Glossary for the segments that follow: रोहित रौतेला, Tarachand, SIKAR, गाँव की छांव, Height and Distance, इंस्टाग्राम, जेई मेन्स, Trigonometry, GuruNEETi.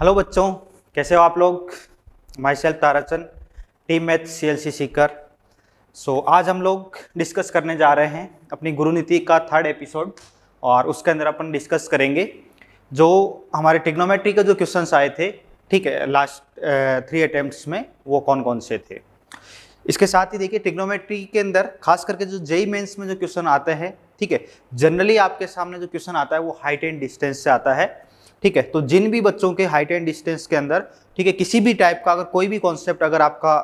Hello बच्चों, कैसे हो आप लोग। Myself Tarachand, team math CLC Sikar. So आज हम लोग डिस्कस करने जा रहे हैं अपनी गुरुनीति का थर्ड एपिसोड, और उसके अंदर अपन डिस्कस करेंगे जो हमारे ट्रिग्नोमेट्री के जो क्वेश्चंस आए थे, ठीक है, लास्ट 3 अटेम्प्ट्स में, वो कौन कौन से थे। इसके साथ ही देखिए ट्रिग्नोमेट्री के अंदर खास करके जो जेई मेन्स में जो क्वेश्चन आते हैं, ठीक है, जनरली आपके सामने जो क्वेश्चन आता है वो हाइट एंड डिस्टेंस से आता है, ठीक है। तो जिन भी बच्चों के हाइट एंड डिस्टेंस के अंदर, ठीक है, किसी भी टाइप का अगर कोई भी कॉन्सेप्ट अगर आपका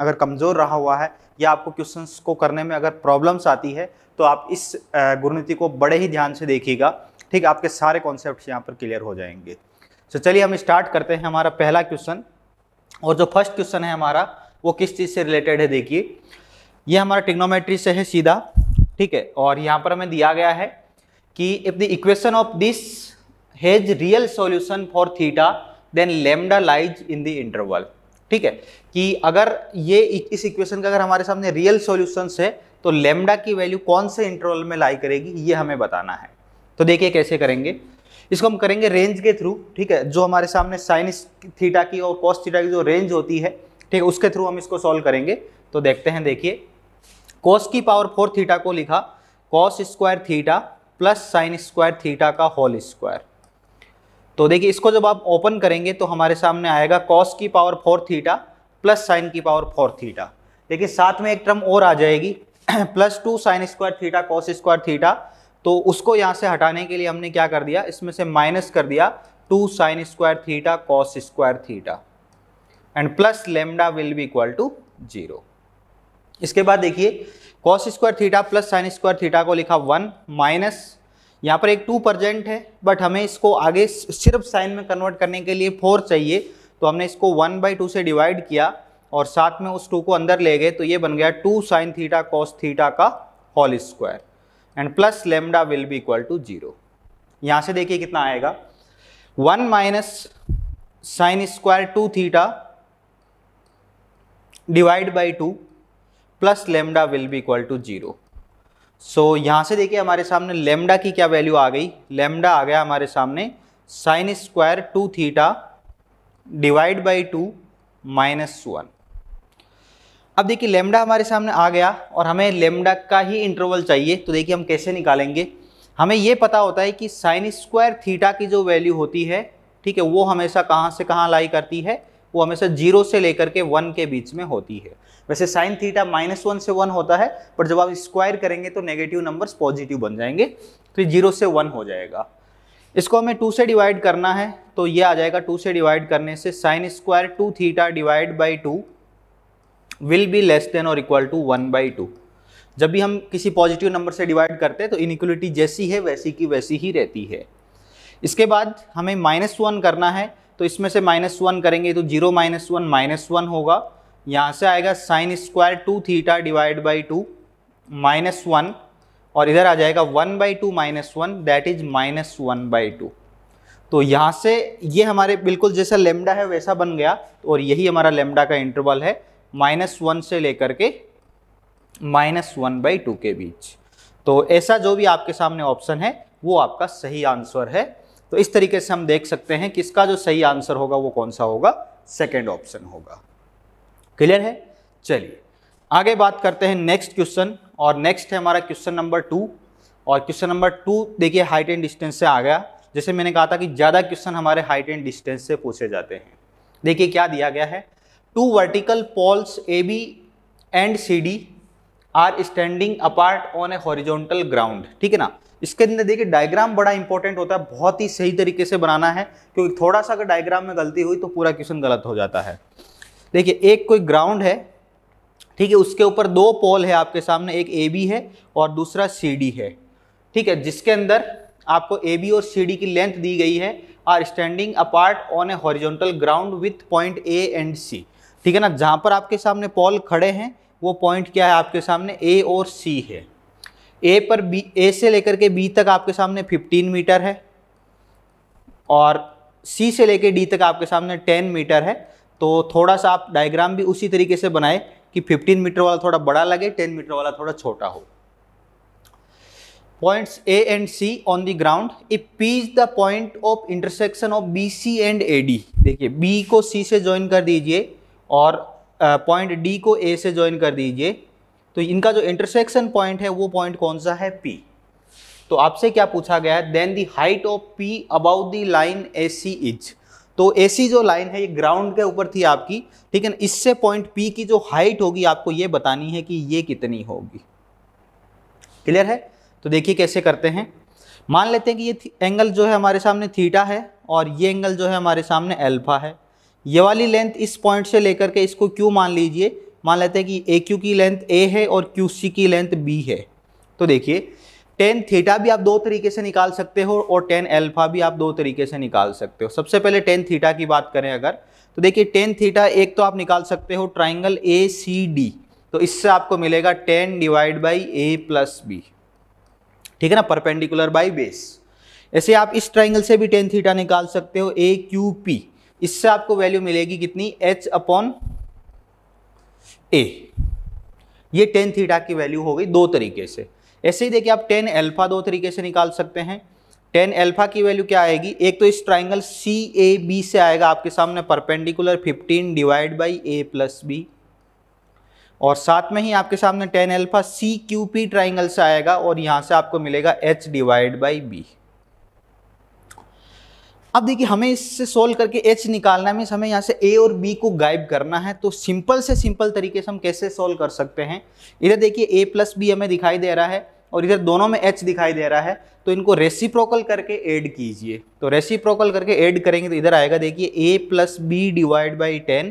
अगर कमज़ोर रहा हुआ है या आपको क्वेश्चंस को करने में अगर प्रॉब्लम्स आती है तो आप इस गुरुनीति को बड़े ही ध्यान से देखिएगा, ठीक है। आपके सारे कॉन्सेप्ट यहाँ पर क्लियर हो जाएंगे। तो चलिए हम स्टार्ट करते हैं हमारा पहला क्वेश्चन। और जो फर्स्ट क्वेश्चन है हमारा वो किस चीज़ से रिलेटेड है, देखिए ये हमारा ट्रिग्नोमेट्री से है सीधा, ठीक है। और यहाँ पर हमें दिया गया है कि if the equation of this has real solution for theta then lambda lies in the interval, ठीक है, कि अगर ये इस इक्वेशन का अगर हमारे सामने रियल सॉल्यूशंस है तो लेमडा की वैल्यू कौन से इंटरवल में लाई करेगी, ये हमें बताना है। तो देखिए कैसे करेंगे, इसको हम करेंगे रेंज के थ्रू, ठीक है। जो हमारे सामने साइन थीटा की और कॉस थीटा की जो रेंज होती है, ठीक है, उसके थ्रू हम इसको सॉल्व करेंगे। तो देखते हैं, देखिए कॉस की पावर 4 थीटा को लिखा cos square theta plus sine square theta का होल स्क्वायर। तो देखिए इसको जब आप ओपन करेंगे तो हमारे सामने आएगा कॉस की पावर 4 थीटा प्लस साइन की पावर 4 थीटा, लेकिन साथ में एक टर्म और आ जाएगी plus 2 sine square theta cos square theta. तो उसको यहाँ से हटाने के लिए हमने क्या कर दिया, इसमें से माइनस कर दिया 2 sine square theta cos square theta and plus lambda will be equal to 0। इसके बाद देखिए cos square theta plus sine square theta को लिखा 1 माइनस, यहाँ पर एक 2 परजेंट है बट हमें इसको आगे सिर्फ साइन में कन्वर्ट करने के लिए 4 चाहिए, तो हमने इसको 1/2 से डिवाइड किया और साथ में उस 2 को अंदर ले गए, तो ये बन गया 2 साइन थीटा कॉस थीटा का whole square and plus lambda will be equal to 0। यहाँ से देखिए कितना आएगा 1 minus sine square 2 theta divide by 2 plus lambda will be equal to 0। So यहाँ से देखिए हमारे सामने लेमडा की क्या वैल्यू आ गई, लेमडा आ गया हमारे सामने sine square 2 theta divide by 2 minus 1। अब देखिए लेमडा हमारे सामने आ गया और हमें लेमडा का ही इंटरवल चाहिए, तो देखिए हम कैसे निकालेंगे। हमें ये पता होता है कि साइन स्क्वायर थीटा की जो वैल्यू होती है, ठीक है, वो हमेशा कहाँ से कहाँ लाई करती है, वो हमेशा 0 से लेकर के 1 के बीच में होती है। वैसे साइन थीटा -1 से 1 होता है, पर जब आप स्क्वायर करेंगे तो नेगेटिव नंबर्स पॉजिटिव बन जाएंगे, तो 0 से 1 हो जाएगा। इसको हमें 2 से डिवाइड करना है, तो ये आ जाएगा 2 से डिवाइड करने से sine square 2 theta divide by 2 will be less than और इक्वल टू 1/2। जब भी हम किसी पॉजिटिव नंबर से डिवाइड करते हैं तो इनइक्वलिटी जैसी है वैसी की वैसी ही रहती है। इसके बाद हमें -1 करना है, तो इसमें से -1 करेंगे तो 0 -1 होगा। यहाँ से आएगा sine square 2 theta divide by 2 minus 1 और इधर आ जाएगा 1/2 माइनस 1 दैट इज -1/2। तो यहाँ से ये हमारे बिल्कुल जैसा लेमडा है वैसा बन गया और यही हमारा लेमडा का इंटरवल है -1 से लेकर के -1/2 के बीच। तो ऐसा जो भी आपके सामने ऑप्शन है वो आपका सही आंसर है। तो इस तरीके से हम देख सकते हैं कि इसका जो सही आंसर होगा वो कौन सा होगा, सेकंड ऑप्शन होगा। क्लियर है। चलिए आगे बात करते हैं नेक्स्ट क्वेश्चन, और नेक्स्ट है हमारा क्वेश्चन नंबर 2। और क्वेश्चन नंबर 2 देखिए हाइट एंड डिस्टेंस से आ गया। जैसे मैंने कहा था कि ज़्यादा क्वेश्चन हमारे हाइट एंड डिस्टेंस से पूछे जाते हैं। देखिए क्या दिया गया है, 2 vertical poles AB and CD are standing apart on a horizontal ground, ठीक है ना। इसके अंदर देखिए डायग्राम बड़ा इंपॉर्टेंट होता है, बहुत ही सही तरीके से बनाना है, क्योंकि थोड़ा सा अगर डायग्राम में गलती हुई तो पूरा क्वेश्चन गलत हो जाता है। देखिए एक कोई ग्राउंड है, ठीक है, उसके ऊपर 2 पोल है आपके सामने, एक AB है और दूसरा CD है, ठीक है, जिसके अंदर आपको AB और CD की लेंथ दी गई है are standing apart on a horizontal ground with point A and C, ठीक है ना। जहाँ पर आपके सामने पोल खड़े हैं वो पॉइंट क्या है आपके सामने, A और C है। A पर B, A से लेकर के B तक आपके सामने 15 मीटर है और C से लेकर D तक आपके सामने 10 मीटर है। तो थोड़ा सा आप डायग्राम भी उसी तरीके से बनाए कि 15 मीटर वाला थोड़ा बड़ा लगे, 10 मीटर वाला थोड़ा छोटा हो। points A and C on the ground if P is the point of intersection of BC and AD। देखिए B को C से join कर दीजिए और point D को A से join कर दीजिए, तो इनका जो इंटरसेक्शन पॉइंट है वो पॉइंट कौन सा है, P। तो आपसे क्या पूछा गया है, then the height of P about the line AC is. तो AC जो लाइन है ये ग्राउंड के ऊपर थी आपकी, ठीक है ना, इससे पॉइंट P की जो हाइट होगी आपको ये बतानी है कि ये कितनी होगी। क्लियर है? तो देखिए कैसे करते हैं। मान लेते हैं कि ये एंगल जो है हमारे सामने थीटा है और ये एंगल जो है हमारे सामने अल्फा है। ये वाली लेंथ इस पॉइंट से लेकर के इसको Q मान लीजिए, मान लेते हैं कि AQ की लेंथ A है और QC की लेंथ B है। तो देखिए टेन थीटा भी आप दो तरीके से निकाल सकते हो और टेन अल्फा भी आप दो तरीके से निकाल सकते हो। सबसे पहले टेन थीटा की बात करें अगर, तो देखिए टेन थीटा एक तो आप निकाल सकते हो ट्राइंगल ACD, तो इससे आपको मिलेगा ten divide by A plus B, ठीक है ना, परपेंडिकुलर बाई बेस। ऐसे आप इस ट्राइंगल से भी टेन थीटा निकाल सकते हो AQP, इससे आपको वैल्यू मिलेगी कितनी, H अपॉन A। ये टेन थीटा की वैल्यू हो गई दो तरीके से। ऐसे ही देखिए आप टेन अल्फा दो तरीके से निकाल सकते हैं। टेन अल्फा की वैल्यू क्या आएगी, एक तो इस ट्राइंगल CAB से आएगा आपके सामने perpendicular 15 divide by A plus B, और साथ में ही आपके सामने टेन अल्फा CQP ट्राइंगल से आएगा और यहाँ से आपको मिलेगा H डिवाइड बाई B। अब देखिए हमें इससे सोल्व करके H निकालना है, मीन्स हमें यहाँ से A और B को गायब करना है। तो सिंपल से सिंपल तरीके से हम कैसे सोल्व कर सकते हैं, इधर देखिए A प्लस B हमें दिखाई दे रहा है और इधर दोनों में H दिखाई दे रहा है, तो इनको रेसिप्रोकल करके ऐड कीजिए। तो रेसिप्रोकल करके ऐड करेंगे तो इधर आएगा देखिए A plus B divide by 10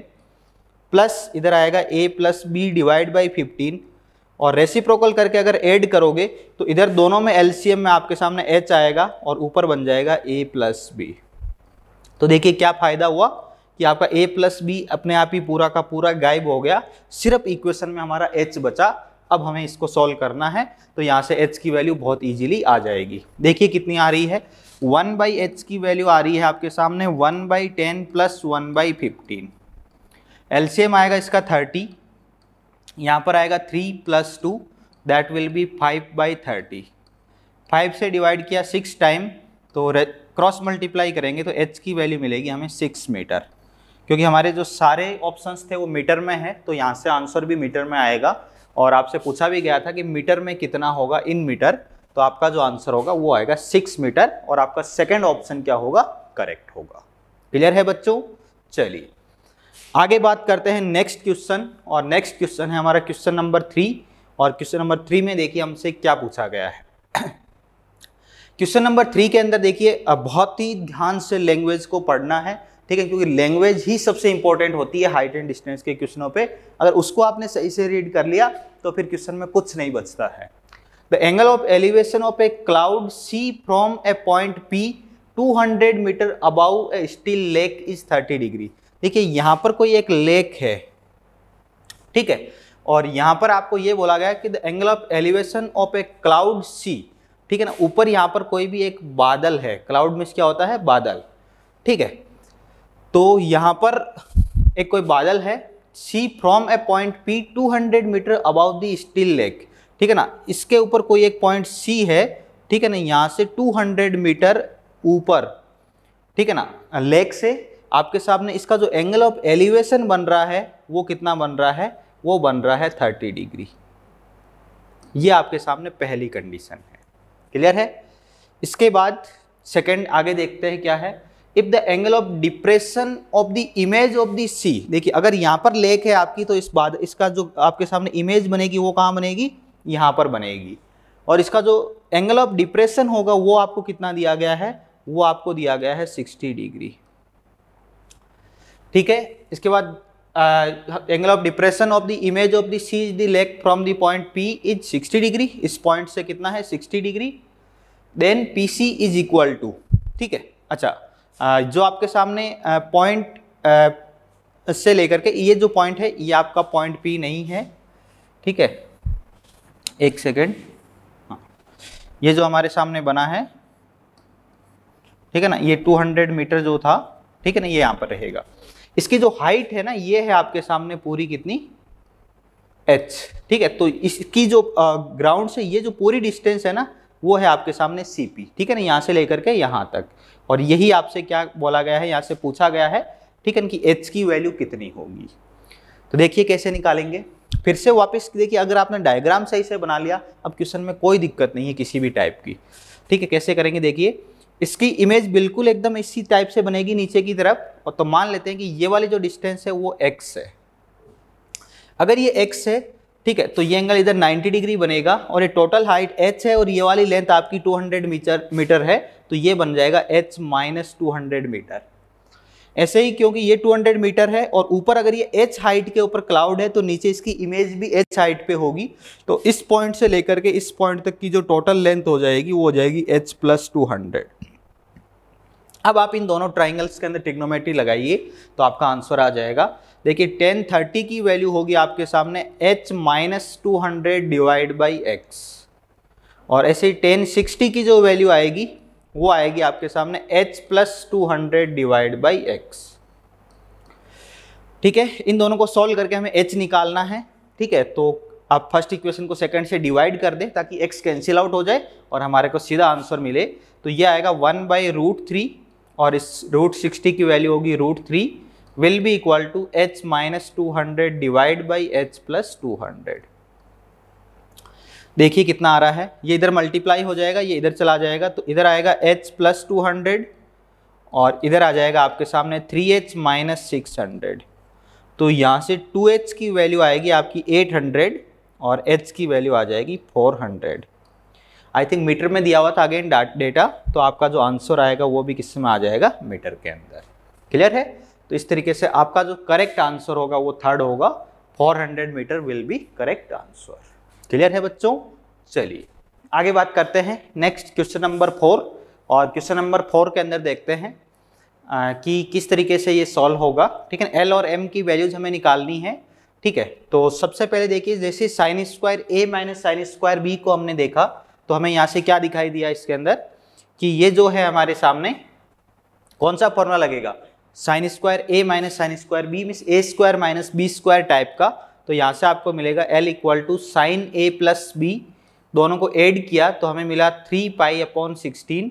plus इधर आएगा A plus B divide by 15, और रेसिप्रोकल करके अगर ऐड करोगे तो इधर दोनों में LCM में आपके सामने H आएगा और ऊपर बन जाएगा A प्लस बी। तो देखिए क्या फ़ायदा हुआ कि आपका A प्लस बी अपने आप ही पूरा का पूरा गायब हो गया, सिर्फ इक्वेशन में हमारा H बचा। अब हमें इसको सॉल्व करना है, तो यहाँ से H की वैल्यू बहुत इजीली आ जाएगी। देखिए कितनी आ रही है, 1 बाई H की वैल्यू आ रही है आपके सामने 1 बाई 10 प्लस 1 बाई 15। LCM आएगा इसका 30, यहाँ पर आएगा 3 plus 2 that will be 5 by 30। 5 से डिवाइड किया 6 टाइम, तो क्रॉस मल्टीप्लाई करेंगे तो H की वैल्यू मिलेगी हमें 6 मीटर, क्योंकि हमारे जो सारे ऑप्शंस थे वो मीटर में है, तो यहाँ से आंसर भी मीटर में आएगा। और आपसे पूछा भी गया था कि मीटर में कितना होगा इन मीटर, तो आपका जो आंसर होगा वो आएगा 6 मीटर और आपका सेकंड ऑप्शन क्या होगा, करेक्ट होगा। क्लियर है बच्चों? चलिए आगे बात करते हैं नेक्स्ट क्वेश्चन, और नेक्स्ट क्वेश्चन है हमारा क्वेश्चन नंबर 3। और क्वेश्चन नंबर 3 में देखिए हमसे क्या पूछा गया है। क्वेश्चन नंबर 3 के अंदर देखिए बहुत ही ध्यान से लैंग्वेज को पढ़ना है, ठीक है, क्योंकि लैंग्वेज ही सबसे इंपॉर्टेंट होती है हाइट एंड डिस्टेंस के क्वेश्चनों पे। अगर उसको आपने सही से रीड कर लिया तो फिर क्वेश्चन में कुछ नहीं बचता है। The angle of elevation of a cloud C from a point P 200 metre above a still lake is 30 degree. देखिए यहाँ पर कोई एक लेक है, ठीक है, और यहाँ पर आपको ये बोला गया कि the angle of elevation of a cloud C, ठीक है ना, ऊपर यहाँ पर कोई भी एक बादल है, क्लाउड में क्या होता है, बादल, ठीक है, तो यहाँ पर एक कोई बादल है सी from a point P 200 metre about the still lake, ठीक है ना, इसके ऊपर कोई एक पॉइंट C है, ठीक है ना, यहाँ से 200 मीटर ऊपर, ठीक है ना, लेक से आपके सामने इसका जो एंगल ऑफ एलिवेशन बन रहा है वो कितना बन रहा है, वो बन रहा है 30 डिग्री। ये आपके सामने पहली कंडीशन है। क्लियर है? इसके बाद सेकेंड आगे देखते हैं क्या है, if the angle of depression of the image of the सी। देखिए अगर यहाँ पर लेक है आपकी तो इसका जो आपके सामने इमेज बनेगी वो कहाँ बनेगी, यहाँ पर बनेगी, और इसका जो एंगल ऑफ डिप्रेशन होगा वो आपको कितना दिया गया है, वो आपको दिया गया है 60 डिग्री, ठीक है। इसके बाद angle of depression of the image of the C is the lake from the point P is 60 degree, इस पॉइंट से कितना है 60 डिग्री, then PC is equal to, ठीक है। अच्छा जो आपके सामने पॉइंट से लेकर के ये जो पॉइंट है ये आपका पॉइंट P नहीं है, ठीक है, एक सेकेंड, हाँ, ये जो हमारे सामने बना है, ठीक है ना, ये 200 मीटर जो था, ठीक है ना, ये यहाँ पर रहेगा। इसकी जो हाइट है ना ये है आपके सामने पूरी कितनी, H, ठीक है। तो इसकी जो ग्राउंड से ये जो पूरी डिस्टेंस है ना वो है आपके सामने सीपी, ठीक है ना, यहाँ से लेकर के यहाँ तक। और यही आपसे क्या बोला गया है, यहाँ से पूछा गया है, ठीक है ना, कि एच की वैल्यू कितनी होगी। तो देखिए कैसे निकालेंगे। फिर से वापस देखिए, अगर आपने डायग्राम सही से बना लिया, अब क्वेश्चन में कोई दिक्कत नहीं है किसी भी टाइप की, ठीक है। कैसे करेंगे देखिए, इसकी इमेज बिल्कुल एकदम इसी टाइप से बनेगी नीचे की तरफ। और तो मान लेते हैं कि ये वाली जो डिस्टेंस है वो x है, अगर ये x है, ठीक है, तो ये एंगल इधर 90 डिग्री बनेगा और ये टोटल हाइट h है और ये वाली लेंथ आपकी 200 मीटर है, तो ये बन जाएगा h माइनस 200 मीटर। ऐसे ही क्योंकि ये 200 मीटर है और ऊपर अगर ये h हाइट के ऊपर क्लाउड है तो नीचे इसकी इमेज भी h हाइट पे होगी, तो इस पॉइंट से लेकर के इस पॉइंट तक की जो टोटल लेंथ हो जाएगी वो हो जाएगी h प्लस 200। अब आप इन दोनों ट्राइंगल्स के अंदर ट्रिग्नोमेट्री लगाइए तो आपका आंसर आ जाएगा। देखिए 1030 की वैल्यू होगी आपके सामने h minus 200 divide by x, और ऐसे ही 1060 की जो वैल्यू आएगी वो आएगी आपके सामने h plus 200 divide by x, ठीक है। इन दोनों को सॉल्व करके हमें h निकालना है, ठीक है। तो आप फर्स्ट इक्वेशन को सेकंड से डिवाइड कर दें ताकि x कैंसिल आउट हो जाए और हमारे को सीधा आंसर मिले। तो ये आएगा 1/√3 और इस √60 की वैल्यू होगी √3 will be equal to h minus 200 divide by h plus 200। देखिए कितना आ रहा है, ये इधर मल्टीप्लाई हो जाएगा, ये इधर चला जाएगा, तो इधर आएगा h प्लस 200 और इधर आ जाएगा आपके सामने 3h माइनस 600। तो यहाँ से 2h की वैल्यू आएगी आपकी 800 और h की वैल्यू आ जाएगी 400। आई थिंक मीटर में दिया हुआ था अगेन डेटा, तो आपका जो आंसर आएगा वो भी किस में आ जाएगा, मीटर के अंदर। क्लियर है? तो इस तरीके से आपका जो करेक्ट आंसर होगा वो थर्ड होगा, 400 metre will be correct answer. Clear है बच्चों? चलिए आगे बात करते हैं नेक्स्ट क्वेश्चन नंबर 4, और क्वेश्चन नंबर 4 के अंदर देखते हैं कि किस तरीके से ये सॉल्व होगा, ठीक है। एल और एम की वैल्यूज हमें निकालनी है, ठीक है। तो सबसे पहले देखिए, जैसे sine square A minus sine square B को हमने देखा तो हमें यहाँ से क्या दिखाई दिया इसके अंदर कि ये जो है हमारे सामने कौन सा फॉर्मूला लगेगा, sine square A minus sine square B means A square minus B square type का। तो यहाँ से आपको मिलेगा L equal to sine A plus B, दोनों को ऐड किया तो हमें मिला 3π/16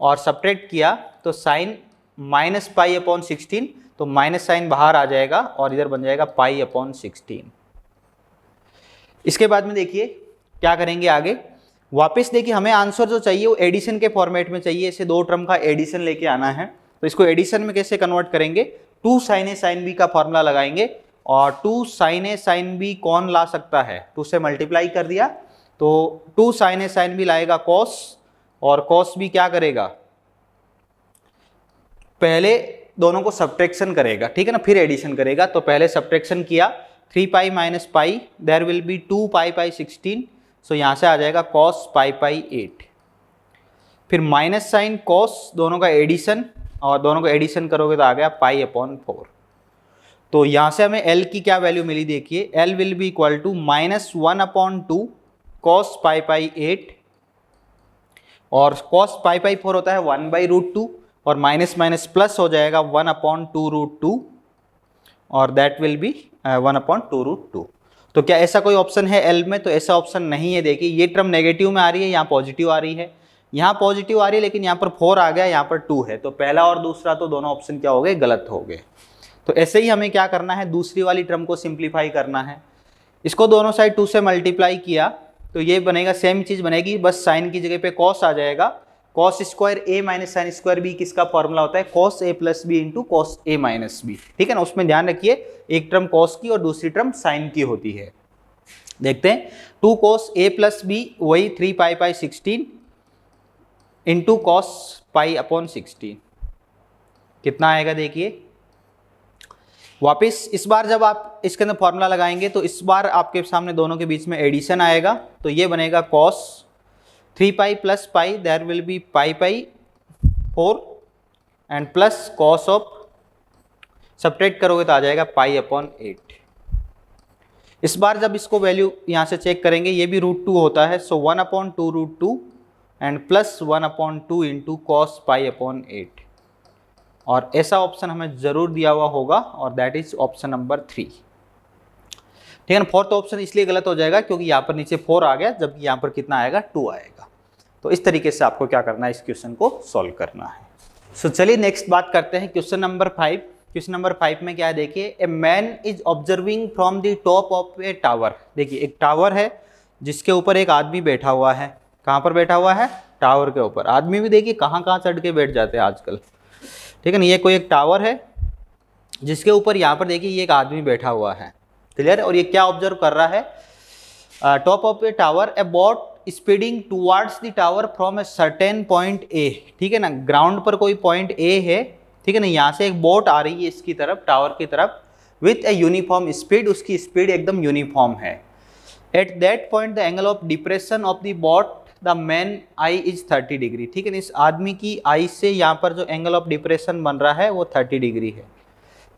और सब्ट्रैक्ट किया तो साइन माइनस π/16, तो माइनस साइन बाहर आ जाएगा और इधर बन जाएगा π/16। इसके बाद में देखिए क्या करेंगे आगे, वापस देखिए हमें आंसर जो चाहिए वो एडिशन के फॉर्मेट में चाहिए, इसे दो टर्म का एडिशन लेके आना है। तो इसको एडिशन में कैसे कन्वर्ट करेंगे, 2 sin a sin b का फॉर्मूला लगाएंगे, और 2 sin a sin b कौन ला सकता है, 2 से मल्टीप्लाई कर दिया तो 2 sin a sin b लाएगा cos, और cos b क्या करेगा, पहले दोनों को सब्ट्रैक्शन करेगा, ठीक है ना, फिर एडिशन करेगा। तो पहले सब्ट्रैक्शन किया 3π minus pi, there will be 2π/16, so यहाँ से आ जाएगा cos π/8। फिर माइनस साइन cos दोनों का एडिशन, और दोनों को एडिशन करोगे तो आ गया π/4। तो यहाँ से हमें L की क्या वैल्यू मिली, देखिए L will be equal to -1/2 cos π/8, और कॉस π/4 होता है 1/√2, और माइनस माइनस प्लस हो जाएगा 1/2√2, और दैट विल बी 1/2√2। तो क्या ऐसा कोई ऑप्शन है L में, तो ऐसा ऑप्शन नहीं है। देखिए ये टर्म नेगेटिव में आ रही है, यहाँ पॉजिटिव आ रही है, यहाँ पॉजिटिव आ रही है लेकिन यहाँ पर 4 आ गया, यहाँ पर 2 है, तो पहला और दूसरा तो दोनों ऑप्शन क्या हो गए, गलत हो गए। तो ऐसे ही हमें क्या करना है, दूसरी वाली टर्म को सिंप्लीफाई करना है। इसको दोनों साइड 2 से मल्टीप्लाई किया तो ये बनेगा, सेम चीज़ बनेगी, बस साइन की जगह पे कॉस आ जाएगा। Cos square A minus sine square B किसका फॉर्मूला होता है, cos A plus B into cos A minus B, ठीक है ना। उसमें ध्यान रखिए एक टर्म कॉस की और दूसरी टर्म साइन की होती है। देखते हैं 2 cos ए प्लस बी वही 3π/16 इंटू कॉस π/16 कितना आएगा, देखिए वापस इस बार जब आप इसके अंदर फॉर्मूला लगाएंगे तो इस बार आपके सामने दोनों के बीच में एडिशन आएगा, तो ये बनेगा cos 3π + π there will be π/4 and plus cos of, subtract करोगे तो आ जाएगा π/8। इस बार जब इसको वैल्यू यहाँ से चेक करेंगे, ये भी √2 होता है, so 1/2√2 and plus 1/2 into cos π/8, और ऐसा ऑप्शन हमें जरूर दिया हुआ होगा, और दैट इज ऑप्शन नंबर 3, ठीक है। 4th ऑप्शन इसलिए गलत हो जाएगा क्योंकि यहाँ पर नीचे 4 आ गया, जबकि यहाँ पर कितना आएगा, 2 आएगा। तो इस तरीके से आपको क्या करना है, इस क्वेश्चन को सॉल्व करना है। सो चलिए नेक्स्ट बात करते हैं क्वेश्चन नंबर 5। क्वेश्चन नंबर 5 में क्या है, देखिए a man is observing from the top of a tower. देखिए एक टावर है जिसके ऊपर एक आदमी बैठा हुआ है। कहाँ पर बैठा हुआ है? टावर के ऊपर। आदमी भी देखिए कहाँ कहाँ चढ़ के बैठ जाते हैं आजकल, ठीक है ना। ये कोई एक टावर है जिसके ऊपर यहाँ पर देखिए ये एक आदमी बैठा हुआ है, क्लियर। और ये क्या ऑब्जर्व कर रहा है, top of a tower, a boat speeding towards the tower from a certain point A, ठीक है ना। ग्राउंड पर कोई पॉइंट ए है, ठीक है ना, यहाँ से एक बोट आ रही है इसकी तरफ, टावर की तरफ, विथ ए यूनिफॉर्म स्पीड। उसकी स्पीड एकदम यूनिफॉर्म है। At that point the angle of depression of the boat the man eye is 30 degree, ठीक है ना। इस आदमी की आई से यहाँ पर जो एंगल ऑफ डिप्रेशन बन रहा है वो 30 डिग्री है,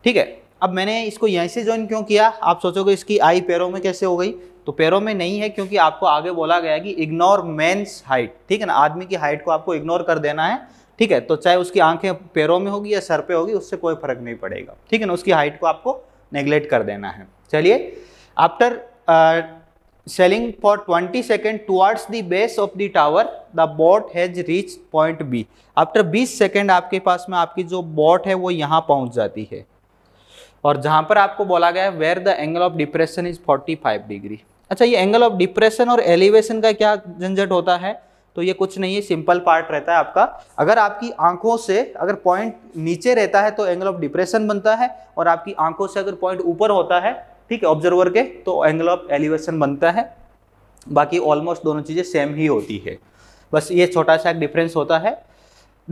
ठीक है। अब मैंने इसको यहीं से ज्वाइन क्यों किया, आप सोचोगे इसकी आई पैरों में कैसे हो गई, तो पैरों में नहीं है क्योंकि आपको आगे बोला गया है कि इग्नोर मैन्स हाइट, ठीक है ना। आदमी की हाइट को आपको इग्नोर कर देना है, ठीक है। तो चाहे उसकी आंखें पैरों में होगी या सर पे होगी, उससे कोई फर्क नहीं पड़ेगा, ठीक है ना। उसकी हाइट को आपको नेग्लेक्ट कर देना है। चलिए, after sailing for 20 second towards the base of the tower the boat has reach point B. After 20 second आपके पास में आपकी जो बोट है वो यहाँ पहुँच जाती है, और जहाँ पर आपको बोला गया है where the angle of depression is 45 degree. अच्छा, ये एंगल ऑफ डिप्रेशन और एलिवेशन का क्या झंझट होता है, तो ये कुछ नहीं है, सिंपल पार्ट रहता है आपका। अगर आपकी आंखों से अगर पॉइंट नीचे रहता है तो एंगल ऑफ डिप्रेशन बनता है, और आपकी आंखों से अगर पॉइंट ऊपर होता है, ठीक है, ऑब्जर्वर के, तो एंगल ऑफ एलिवेशन बनता है। बाकी ऑलमोस्ट दोनों चीज़ें सेम ही होती है, बस ये छोटा सा एक डिफरेंस होता है।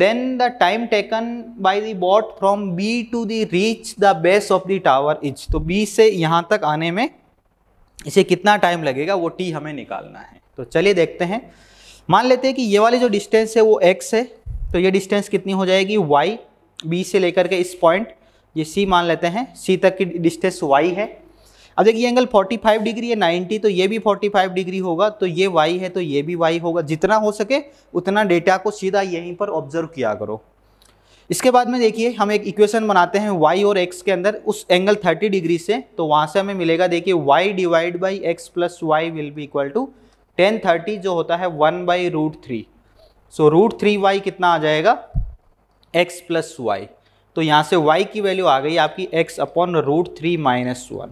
Then the time taken by the boat from B to the reach the base of the tower is, तो B से यहाँ तक आने में इसे कितना टाइम लगेगा वो T हमें निकालना है। तो चलिए देखते हैं, मान लेते हैं कि ये वाली जो डिस्टेंस है वो x है, तो ये डिस्टेंस कितनी हो जाएगी y, B से लेकर के इस पॉइंट ये C मान लेते हैं, C तक की डिस्टेंस y है। अब देखिए एंगल 45 डिग्री है 90, तो ये भी 45 डिग्री होगा, तो ये y है तो ये भी y होगा। जितना हो सके उतना डेटा को सीधा यहीं पर ऑब्जर्व किया करो। इसके बाद में देखिए हम एक इक्वेशन बनाते हैं y और x के अंदर उस एंगल 30 डिग्री से, तो वहाँ से हमें मिलेगा देखिए y divide by x plus y will be equal to 1030 जो होता है 1/√3। सो √3y कितना आ जाएगा, x प्लस वाई। तो यहाँ से y की वैल्यू आ गई आपकी x/√3 - 1।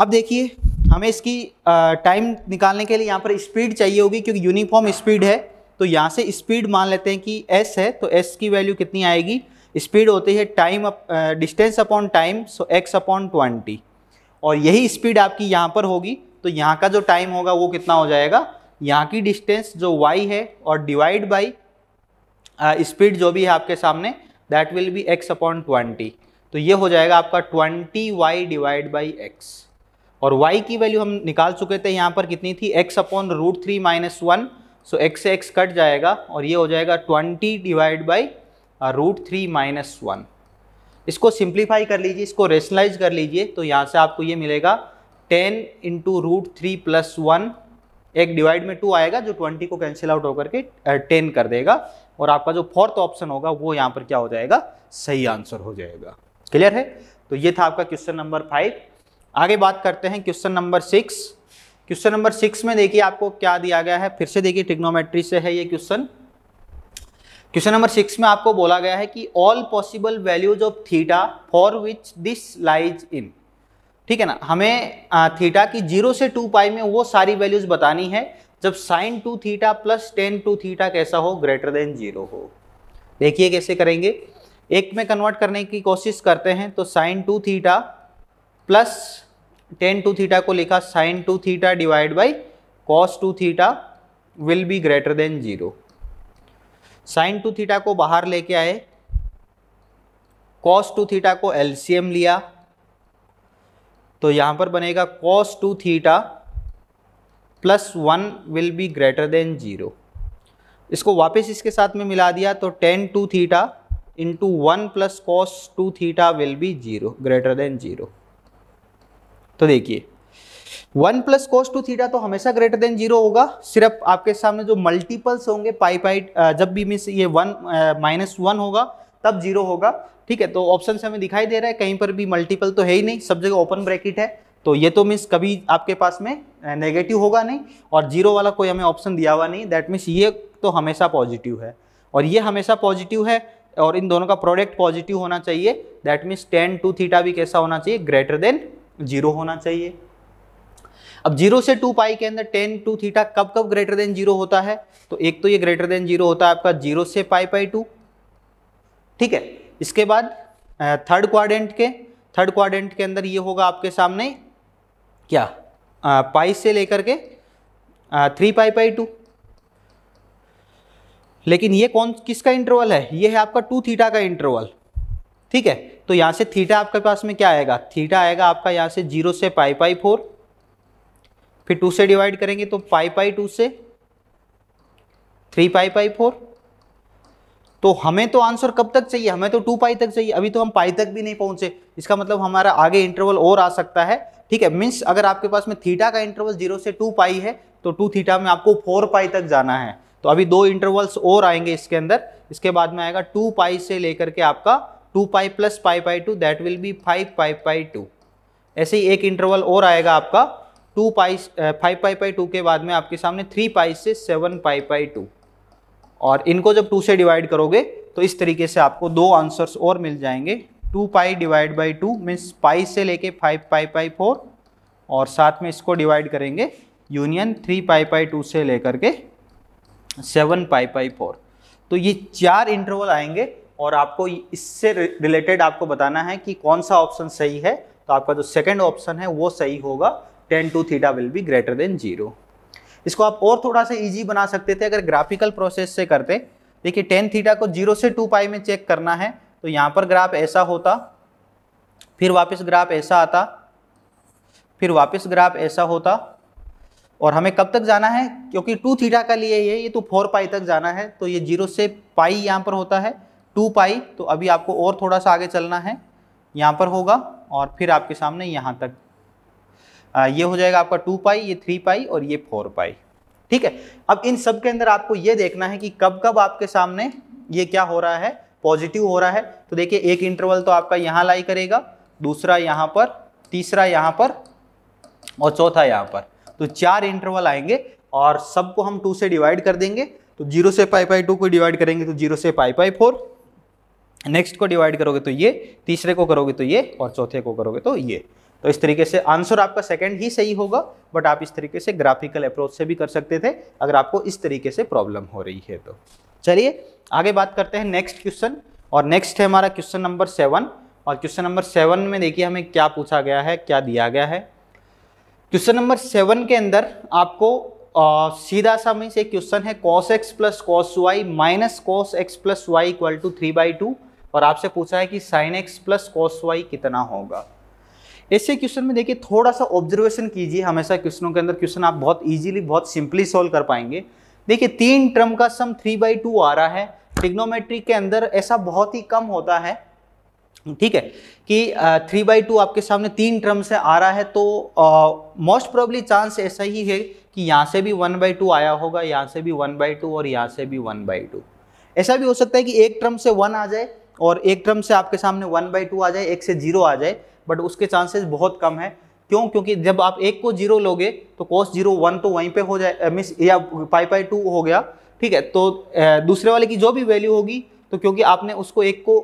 अब देखिए हमें इसकी टाइम निकालने के लिए यहाँ पर स्पीड चाहिए होगी क्योंकि यूनिफॉर्म स्पीड है, तो यहाँ से स्पीड मान लेते हैं कि s है, तो s की वैल्यू कितनी आएगी, स्पीड होती है time distance upon time, so x/20। और यही स्पीड आपकी यहाँ पर होगी, तो यहाँ का जो टाइम होगा वो कितना हो जाएगा, यहाँ की डिस्टेंस जो y है और डिवाइड बाई स्पीड जो भी है आपके सामने, दैट विल बी x/20। तो ये हो जाएगा आपका 20y डिवाइड बाई एक्स, और y की वैल्यू हम निकाल चुके थे यहाँ पर कितनी थी, x/√3 - 1। सो x से x कट जाएगा और ये हो जाएगा 20/√3 - 1। इसको सिंप्लीफाई कर लीजिए, इसको रेशनलाइज कर लीजिए, तो यहाँ से आपको ये मिलेगा 10 × √3 + 1, एक डिवाइड में 2 आएगा जो 20 को कैंसिल आउट होकर के 10 कर देगा, और आपका जो फोर्थ ऑप्शन होगा वो यहाँ पर क्या हो जाएगा, सही आंसर हो जाएगा। क्लियर है। तो ये था आपका क्वेश्चन नंबर 5। आगे बात करते हैं क्वेश्चन नंबर 6। क्वेश्चन नंबर 6 में देखिए आपको क्या दिया गया है, फिर से देखिए ट्रिग्नोमेट्री से है ये क्वेश्चन। क्वेश्चन नंबर 6 में आपको बोला गया है कि all possible values of theta for which this lies in, ठीक है ना। हमें थीटा की 0 से 2π में वो सारी वैल्यूज बतानी है जब sin 2θ प्लस tan 2θ कैसा हो, >0 हो। देखिए कैसे करेंगे, एक में कन्वर्ट करने की कोशिश करते हैं, तो sin 2θ प्लस tan 2θ को लिखा sin 2θ divide by cos 2θ will be >0। sin 2θ को बाहर लेके आए, cos 2θ को LCM लिया, तो यहाँ पर बनेगा cos 2θ प्लस 1 विल बी >0। इसको वापस इसके साथ में मिला दिया, तो tan 2θ into 1 plus cos 2θ will be >0। तो देखिए 1 प्लस cos 2θ तो हमेशा >0 होगा, सिर्फ आपके सामने जो मल्टीपल्स होंगे पाई जब भी मीन्स ये 1 - 1 होगा तब 0 होगा, ठीक है। तो ऑप्शन से हमें दिखाई दे रहा है कहीं पर भी मल्टीपल तो है ही नहीं, सब जगह ओपन ब्रैकेट है, तो ये तो मीन्स कभी आपके पास में नेगेटिव होगा नहीं, और जीरो वाला कोई हमें ऑप्शन दिया हुआ नहीं, दैट मीन्स ये तो हमेशा पॉजिटिव है और ये हमेशा पॉजिटिव है, और इन दोनों का प्रोडक्ट पॉजिटिव होना चाहिए, दैट मीन्स tan 2 थीटा भी कैसा होना चाहिए, ग्रेटर देन जीरो होना चाहिए। अब जीरो से 2 पाई के अंदर tan 2 थीटा कब कब ग्रेटर देन जीरो होता है, तो एक तो ये ग्रेटर देन जीरो होता है आपका जीरो से पाई पाई 2, ठीक है। इसके बाद थर्ड क्वाड्रेंट के अंदर ये होगा आपके सामने क्या, पाई से लेकर के 3 पाई पाई 2, लेकिन ये कौन किसका इंटरवल है, ये है आपका 2 थीटा का इंटरवल, ठीक है। तो यहाँ से थीटा आपके पास में क्या आएगा, थीटा आएगा आपका यहाँ से 0 से पाई पाई 4, फिर 2 से डिवाइड करेंगे तो पाई पाई 2 से 3 पाई पाई 4। तो हमें तो आंसर कब तक चाहिए, हमें तो 2 पाई तक चाहिए, अभी तो हम पाई तक भी नहीं पहुंचे, इसका मतलब हमारा आगे इंटरवल और आ सकता है, ठीक है। मीन्स अगर आपके पास में थीटा का इंटरवल 0 से 2 पाई है तो 2 थीटा में आपको 4 पाई तक जाना है, तो अभी 2 इंटरवल्स और आएंगे इसके अंदर। इसके बाद में आएगा 2 पाई से लेकर के आपका 2 pi plus pi pi 2, that will be 5 pi pi 2। ऐसे ही एक इंटरवल और आएगा आपका 5 पाई पाई 2 के बाद में आपके सामने 3 पाई से 7 पाई पाई 2, और इनको जब 2 से डिवाइड करोगे तो इस तरीके से आपको 2 आंसर्स और मिल जाएंगे। 2 pi divide by 2 means pi से लेके 5 पाई पाई 4, और साथ में इसको डिवाइड करेंगे यूनियन 3 पाई पाई 2 से लेकर के 7 पाई पाई 4। तो ये 4 इंटरवल आएंगे और आपको इससे रिलेटेड आपको बताना है कि कौन सा ऑप्शन सही है। तो आपका जो सेकंड ऑप्शन है वो सही होगा, tan 2 theta will be greater than zero. इसको आप और थोड़ा सा इजी बना सकते थे अगर ग्राफिकल प्रोसेस से करते। देखिए tan थीटा को 0 से 2 पाई में चेक करना है, तो यहाँ पर ग्राफ ऐसा होता, फिर वापस ग्राफ ऐसा आता, फिर वापस ग्राफ ऐसा होता, और हमें कब तक जाना है, क्योंकि 2 थीटा का लिए ये तो 4 पाई तक जाना है, तो ये 0 से पाई यहाँ पर होता है 2 पाई, तो अभी आपको और थोड़ा सा आगे चलना है, यहाँ पर होगा और फिर आपके सामने यहाँ तक ये हो जाएगा आपका 2 पाई, ये 3 पाई और ये 4 पाई, ठीक है। अब इन सब के अंदर आपको ये देखना है कि कब कब आपके सामने ये क्या हो रहा है, पॉजिटिव हो रहा है। तो देखिए एक इंटरवल तो आपका यहाँ लाई करेगा, दूसरा यहाँ पर, तीसरा यहाँ पर और चौथा यहाँ पर, तो 4 इंटरवल आएंगे और सबको हम 2 से डिवाइड कर देंगे। तो 0 से पाई पाई 2 को डिवाइड करेंगे तो 0 से पाई पाई 4, नेक्स्ट को डिवाइड करोगे तो ये, तीसरे को करोगे तो ये और चौथे को करोगे तो ये। तो इस तरीके से आंसर आपका सेकंड ही सही होगा, बट आप इस तरीके से ग्राफिकल अप्रोच से भी कर सकते थे अगर आपको इस तरीके से प्रॉब्लम हो रही है। तो चलिए आगे बात करते हैं नेक्स्ट क्वेश्चन, और नेक्स्ट है हमारा क्वेश्चन नंबर 7। और क्वेश्चन नंबर 7 में देखिए हमें क्या पूछा गया है, क्या दिया गया है। क्वेश्चन नंबर 7 के अंदर आपको सीधा सा मीन्स एक क्वेश्चन है cos x plus cos y minus cos x plus y equal to 3/2, और आपसे पूछा है कि sine x plus cos y कितना होगा। ऐसे क्वेश्चन में देखिए थोड़ा सा ऑब्जर्वेशन कीजिए हमेशा क्वेश्चनों के अंदर, क्वेश्चन आप बहुत इजीली बहुत सिंपली सॉल्व कर पाएंगे। देखिए 3 टर्म का सम 3/2 आ रहा है, ट्रिग्नोमेट्री के अंदर ऐसा बहुत ही कम होता है, ठीक है, कि 3/2 आपके सामने 3 टर्म से आ रहा है, तो मोस्ट प्रोबेबली चांस ऐसा ही है कि यहाँ से भी 1/2 आया होगा, यहाँ से भी 1/2 और यहाँ से भी 1/2। ऐसा भी हो सकता है कि एक टर्म से 1 आ जाए और एक टर्म से आपके सामने 1/2 आ जाए, एक से 0 आ जाए, बट उसके चांसेस बहुत कम है। क्यों? क्योंकि जब आप एक को 0 लोगे तो cos 0 1 तो वहीं पे हो जाए, मिस या π/2 हो गया, ठीक है। तो दूसरे वाले की जो भी वैल्यू होगी, तो क्योंकि आपने उसको एक को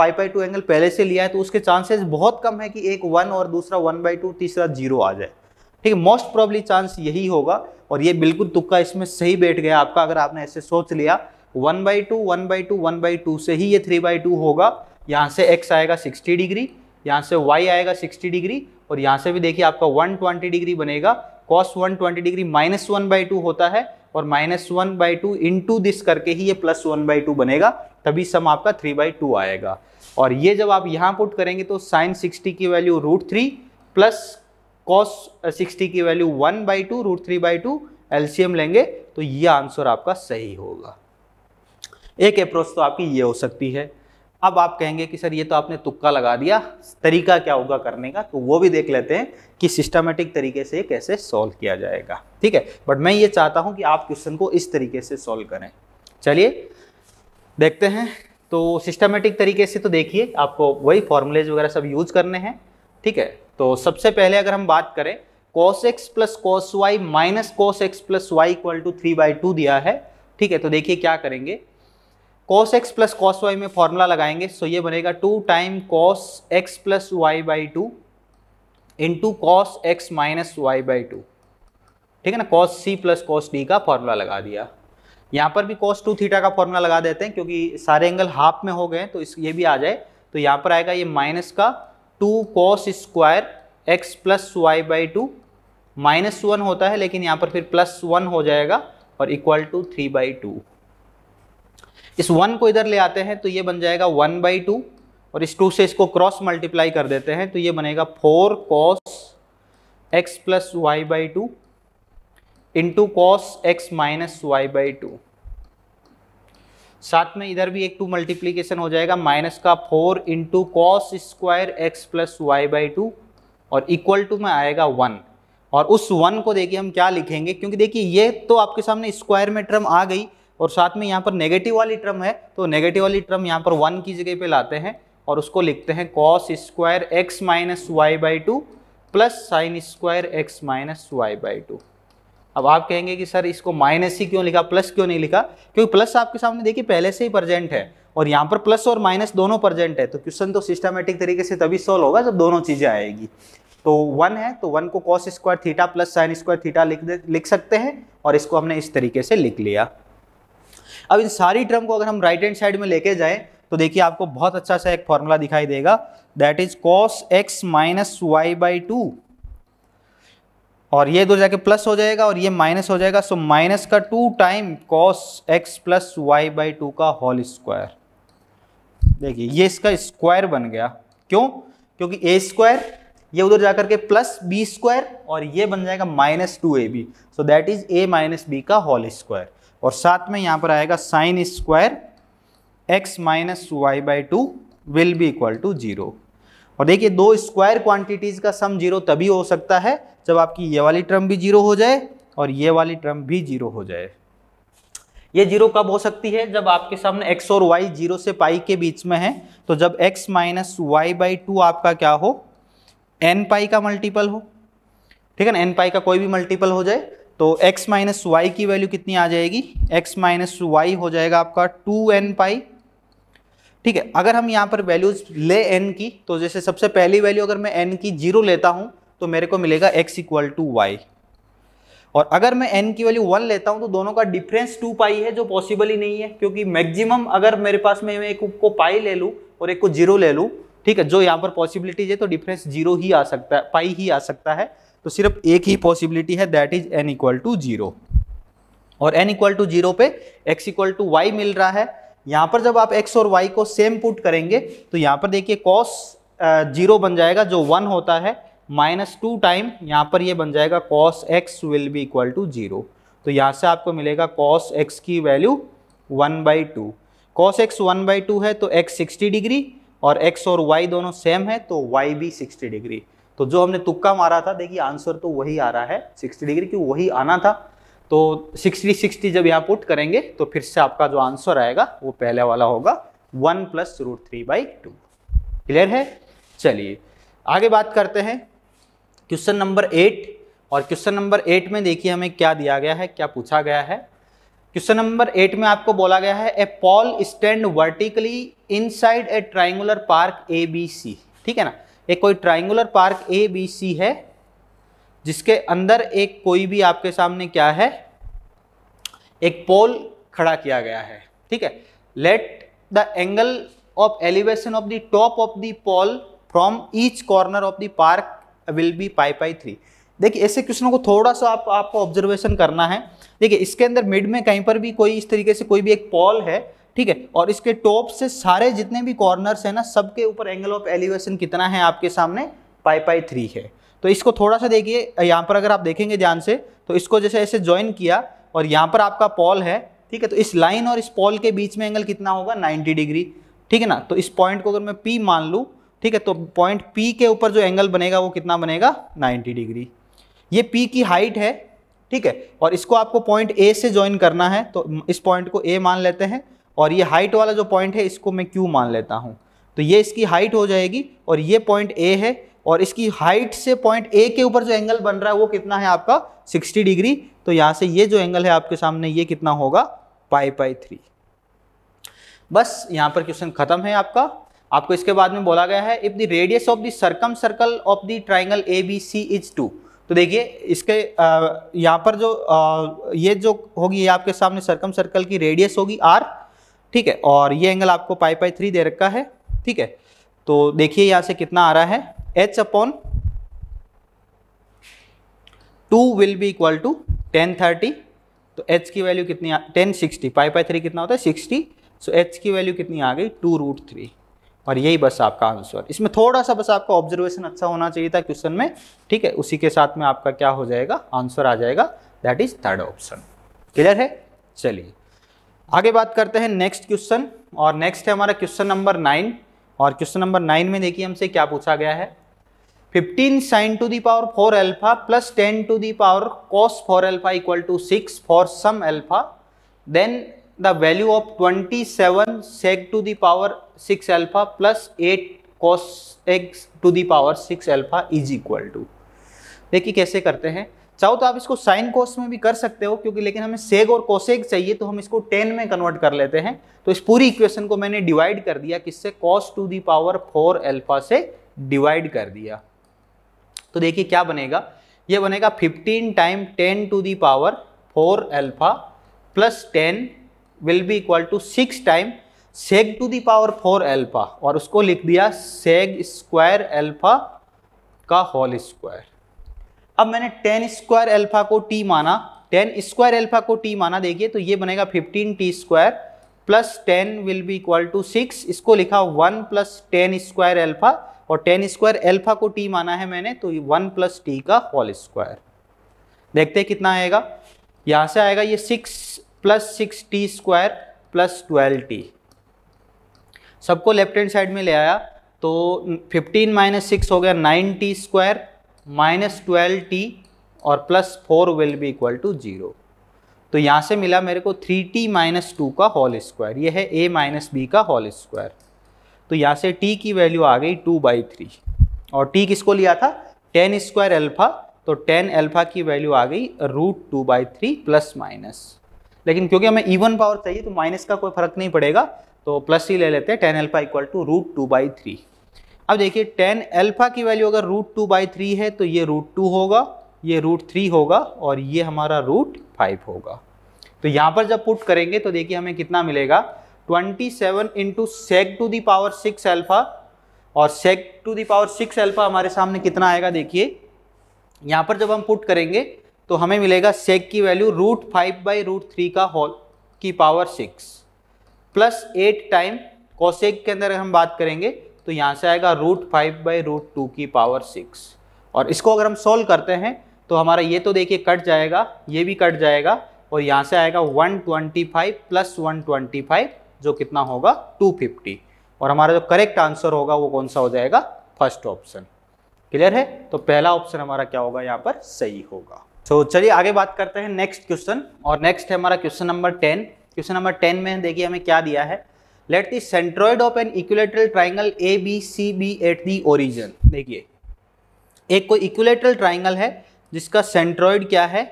π/2 एंगल पहले से लिया है, तो उसके चांसेस बहुत कम है कि एक 1 और दूसरा 1/2, तीसरा 0 आ जाए, ठीक है। मोस्ट प्रोबेबली चांस यही होगा, और ये बिल्कुल तुक्का इसमें सही बैठ गया आपका। अगर आपने ऐसे सोच लिया 1/2 से ही ये 3/2 होगा, यहाँ से x आएगा 60 डिग्री, यहाँ से y आएगा 60 डिग्री, और यहाँ से भी देखिए आपका 120 डिग्री बनेगा। cos 120 डिग्री माइनस 1/2 होता है, और माइनस 1/2 इंटू दिस करके ही ये प्लस 1/2 बनेगा, तभी सम आपका 3/2 आएगा। और ये जब आप यहाँ पुट करेंगे तो साइन 60 की वैल्यू √3 प्लस cos 60 की वैल्यू 1/2 √3/2 एलसीएम लेंगे, तो ये आंसर आपका सही होगा। एक अप्रोच तो आपकी ये हो सकती है। अब आप कहेंगे कि सर ये तो आपने तुक्का लगा दिया, तरीका क्या होगा करने का, तो वो भी देख लेते हैं कि सिस्टमेटिक तरीके से कैसे सॉल्व किया जाएगा, ठीक है। बट मैं ये चाहता हूँ कि आप क्वेश्चन को इस तरीके से सॉल्व करें। चलिए देखते हैं। तो सिस्टमेटिक तरीके से तो देखिए आपको वही फॉर्मूलेज वगैरह सब यूज करने हैं, ठीक है। तो सबसे पहले अगर हम बात करें cos x plus cos y minus cos x plus y equal to 3/2 दिया है, ठीक है। तो देखिए क्या करेंगे, cos x plus cos y में फॉर्मूला लगाएंगे, सो ये बनेगा 2 time cos x plus y by 2 into cos x minus y by 2, ठीक है ना। cos c plus cos d का फॉर्मूला लगा दिया। यहाँ पर भी cos 2 थीटा का फॉर्मूला लगा देते हैं, क्योंकि सारे एंगल हाफ में हो गए तो इस ये भी आ जाए। तो यहाँ पर आएगा ये माइनस का 2 cos square x plus y by 2 minus 1 होता है, लेकिन यहाँ पर फिर प्लस 1 हो जाएगा और इक्वल टू 3/2। इस 1 को इधर ले आते हैं तो ये बन जाएगा 1/2 और इस 2 से इसको क्रॉस मल्टीप्लाई कर देते हैं तो ये बनेगा 4 cos x plus y by 2 into cos x minus y by 2। साथ में इधर भी एक 2 मल्टीप्लीकेशन हो जाएगा, माइनस का 4 into cos square x plus y by 2 और इक्वल टू में आएगा 1। और उस 1 को देखिए हम क्या लिखेंगे, क्योंकि देखिए ये तो आपके सामने स्क्वायर में टर्म आ गई और साथ में यहाँ पर नेगेटिव वाली टर्म है, तो नेगेटिव वाली टर्म यहाँ पर 1 की जगह पे लाते हैं और उसको लिखते हैं cos square x minus y by 2 plus sine square x minus y by 2। अब आप कहेंगे कि सर इसको माइनस ही क्यों लिखा, प्लस क्यों नहीं लिखा, क्योंकि प्लस आपके सामने देखिए पहले से ही प्रेजेंट है और यहाँ पर प्लस और माइनस दोनों प्रेजेंट है, तो क्वेश्चन तो सिस्टमेटिक तरीके से तभी सॉल्व होगा जब दोनों चीज़ें आएगी। तो 1 है तो 1 को cos square theta plus sine square theta लिख सकते हैं और इसको हमने इस तरीके से लिख लिया। अब इन सारी टर्म को अगर हम राइट हैंड साइड में लेके जाएं तो देखिए आपको बहुत अच्छा सा एक फॉर्मूला दिखाई देगा, that is cos x minus y by 2 और ये दो जाके प्लस हो जाएगा और ये माइनस हो जाएगा, सो माइनस का 2 time cos x plus y by 2 का होल स्क्वायर। देखिए ये इसका स्क्वायर बन गया, क्यों, क्योंकि ए स्क्वायर ये उधर जाकर के प्लस बी स्क्वायर और ये बन जाएगा minus 2ab, so that is a minus B का होल स्क्वायर। और साथ में यहाँ पर आएगा sine square x minus y by 2 will be equal to 0। और देखिए दो स्क्वायर क्वांटिटीज का सम 0 तभी हो सकता है जब आपकी ये वाली टर्म भी 0 हो जाए और ये वाली टर्म भी 0 हो जाए। ये 0 कब हो सकती है, जब आपके सामने x और y 0 से पाई के बीच में है, तो जब x माइनस वाई बाई 2 आपका क्या हो, n पाई का मल्टीपल हो, ठीक है ना, n पाई का कोई भी मल्टीपल हो जाए, तो x माइनस वाई की वैल्यू कितनी आ जाएगी, x माइनस वाई हो जाएगा आपका 2n पाई, ठीक है। अगर हम यहाँ पर वैल्यूज ले n की, तो जैसे सबसे पहली वैल्यू अगर मैं n की 0 लेता हूँ तो मेरे को मिलेगा x इक्वल टू वाई, और अगर मैं n की वैल्यू 1 लेता हूँ तो दोनों का डिफरेंस 2 पाई है, जो पॉसिबल ही नहीं है, क्योंकि मैक्सिमम अगर मेरे पास में एक को पाई ले लूँ और एक को 0 ले लूँ, ठीक है, जो यहाँ पर पॉसिबिलिटीज है, तो डिफरेंस 0 ही आ सकता है, पाई ही आ सकता है, तो सिर्फ एक ही पॉसिबिलिटी है, that is n equal to 0। और n इक्वल टू 0 पे x इक्वल टू वाई मिल रहा है। यहाँ पर जब आप x और y को सेम पुट करेंगे तो यहाँ पर देखिए cos 0 बन जाएगा जो 1 होता है, माइनस 2 टाइम यहाँ पर ये बन जाएगा cos x will be equal to 0। तो यहाँ से आपको मिलेगा cos x की वैल्यू 1/2। cos x 1/2 है तो x 60 डिग्री और x और y दोनों सेम है तो y भी 60 डिग्री। तो जो हमने तुक्का मारा था देखिए आंसर तो वही आ रहा है 60 डिग्री, क्यों वही आना था। तो 60 जब यहाँ पुट करेंगे तो फिर से आपका जो आंसर आएगा वो पहले वाला होगा 1 + √3/2। क्लियर है। चलिए आगे बात करते हैं क्वेश्चन नंबर 8, और क्वेश्चन नंबर 8 में देखिए हमें क्या दिया गया है, क्या पूछा गया है। क्वेश्चन नंबर 8 में आपको बोला गया है a pole stand vertically inside a triangular park ABC, ठीक है ना। एक कोई ट्राइंगुलर पार्क ABC है जिसके अंदर एक कोई भी आपके सामने क्या है, एक पोल खड़ा किया गया है, ठीक है। Let the angle of elevation of the top of the pole from each corner of the park will be π/3। देखिए ऐसे क्वेश्चनों को थोड़ा सा आपको ऑब्जर्वेशन करना है। देखिए इसके अंदर मिड में कहीं पर भी कोई इस तरीके से कोई भी एक पोल है, ठीक है, और इसके टॉप से सारे जितने भी कॉर्नर्स हैं ना, सबके ऊपर एंगल ऑफ एलिवेशन कितना है आपके सामने, π/3 है। तो इसको थोड़ा सा देखिए, यहाँ पर अगर आप देखेंगे ध्यान से तो इसको जैसे ऐसे ज्वाइन किया और यहाँ पर आपका पोल है, ठीक है, तो इस लाइन और इस पोल के बीच में एंगल कितना होगा, 90 डिग्री, ठीक है ना। तो इस पॉइंट को अगर मैं P मान लूँ, ठीक है, तो पॉइंट P के ऊपर जो एंगल बनेगा वो कितना बनेगा, 90 डिग्री। ये P की हाइट है, ठीक है, और इसको आपको पॉइंट A से ज्वाइन करना है, तो इस पॉइंट को A मान लेते हैं और ये हाइट वाला जो पॉइंट है इसको मैं Q मान लेता हूँ। तो ये इसकी हाइट हो जाएगी और ये पॉइंट A है और इसकी हाइट से पॉइंट ए के ऊपर जो एंगल बन रहा है वो कितना है आपका 60 डिग्री। तो यहाँ से ये जो एंगल है आपके सामने ये कितना होगा π/3। बस यहाँ पर क्वेश्चन खत्म है आपका। आपको इसके बाद में बोला गया है if the radius of the circum circle of the triangle ABC is 2। तो देखिए इसके यहाँ पर जो ये जो होगी ये आपके सामने सर्कम सर्कल की रेडियस होगी r, ठीक है, और ये एंगल आपको π/3 दे रखा है, ठीक है। तो देखिए यहाँ से कितना आ रहा है h/2 will be equal to 1030। तो h की वैल्यू कितनी 1060, π/3 कितना होता है 60, सो h की वैल्यू कितनी आ गई 2√3 और यही बस आपका आंसर। इसमें थोड़ा सा बस आपका ऑब्जर्वेशन अच्छा होना चाहिए था क्वेश्चन में, ठीक है, उसी के साथ में आपका क्या हो जाएगा आंसर आ जाएगा, that is third option. Clear है? चलिए आगे बात करते हैं नेक्स्ट क्वेश्चन, और नेक्स्ट है हमारा क्वेश्चन नंबर 9। और क्वेश्चन नंबर 9 में देखिए हमसे क्या पूछा गया है 15sin⁴ alpha plus 10⁴cos⁴ alpha equal to 6 for some alpha, then the value of 27sec⁶ alpha plus 8 cos⁶ alpha is equal to. देखिए कैसे करते हैं, चाहो तो आप इसको साइन कोस में भी कर सकते हो, क्योंकि लेकिन हमें सेग और कोसेग चाहिए तो हम इसको 10 में कन्वर्ट कर लेते हैं। तो इस पूरी इक्वेशन को मैंने डिवाइड कर दिया किससे, cos⁴ अल्फा से डिवाइड कर दिया। तो देखिए क्या बनेगा, ये बनेगा 15 × 10⁴ alpha plus 10 will be equal to 6 × sec⁴ alpha और उसको लिख दिया sec² अल्फा का होल स्क्वायर। अब मैंने tan स्क्वायर अल्फा को t माना, देखिए तो ये बनेगा 15t² plus 10 will be equal to 6, इसको लिखा 1 प्लस tan स्क्वायर अल्फा और tan स्क्वायर अल्फा को t माना है मैंने, तो 1 प्लस t का होल स्क्वायर। देखते हैं कितना आएगा, यहाँ से आएगा ये 6 प्लस 6t² प्लस 12t। सबको लेफ्ट हैंड साइड में ले आया तो 15 - 6 हो गया 9t² माइनस 12t और plus 4 will be equal to 0। तो यहाँ से मिला मेरे को 3t - 2 का होल स्क्वायर, ये है a - b का होल स्क्वायर। तो यहाँ से t की वैल्यू आ गई 2/3 और t किसको लिया था tan स्क्वायर अल्फा, तो tan अल्फा की वैल्यू आ गई √2/3 प्लस माइनस, लेकिन क्योंकि हमें इवन पावर चाहिए तो माइनस का कोई फर्क नहीं पड़ेगा तो प्लस ही ले लेते हैं, tan अल्फा इक्वल टू √2/3। अब देखिए tan अल्फा की वैल्यू अगर √2/3 है तो ये √2 होगा, ये √3 होगा और ये हमारा √5 होगा। तो यहाँ पर जब पुट करेंगे तो देखिए हमें कितना मिलेगा 27 × sec⁶ अल्फा और sec⁶ अल्फा हमारे सामने कितना आएगा, देखिए यहाँ पर जब हम पुट करेंगे तो हमें मिलेगा sec की वैल्यू √5/√3 का होल की पावर 6 प्लस 8 टाइम कोसेक के अंदर हम बात करेंगे तो यहाँ से आएगा √5/√2 की पावर 6 और इसको अगर हम सोल्व करते हैं तो हमारा ये तो देखिए कट जाएगा, ये भी कट जाएगा और यहाँ से आएगा 125 प्लस 125 जो कितना होगा 250 और हमारा जो करेक्ट आंसर होगा वो कौन सा हो जाएगा, फर्स्ट ऑप्शन। क्लियर है? तो पहला ऑप्शन हमारा क्या होगा यहाँ पर सही होगा। तो चलिए आगे बात करते हैं नेक्स्ट क्वेश्चन, और नेक्स्ट है हमारा क्वेश्चन नंबर 10। क्वेश्चन नंबर 10 में देखिए हमें क्या दिया है, let the centroid of an equilateral triangle ABC be at the origin. देखिए एक कोई इक्विलेटरल ट्राइंगल है जिसका सेंट्रोइड क्या है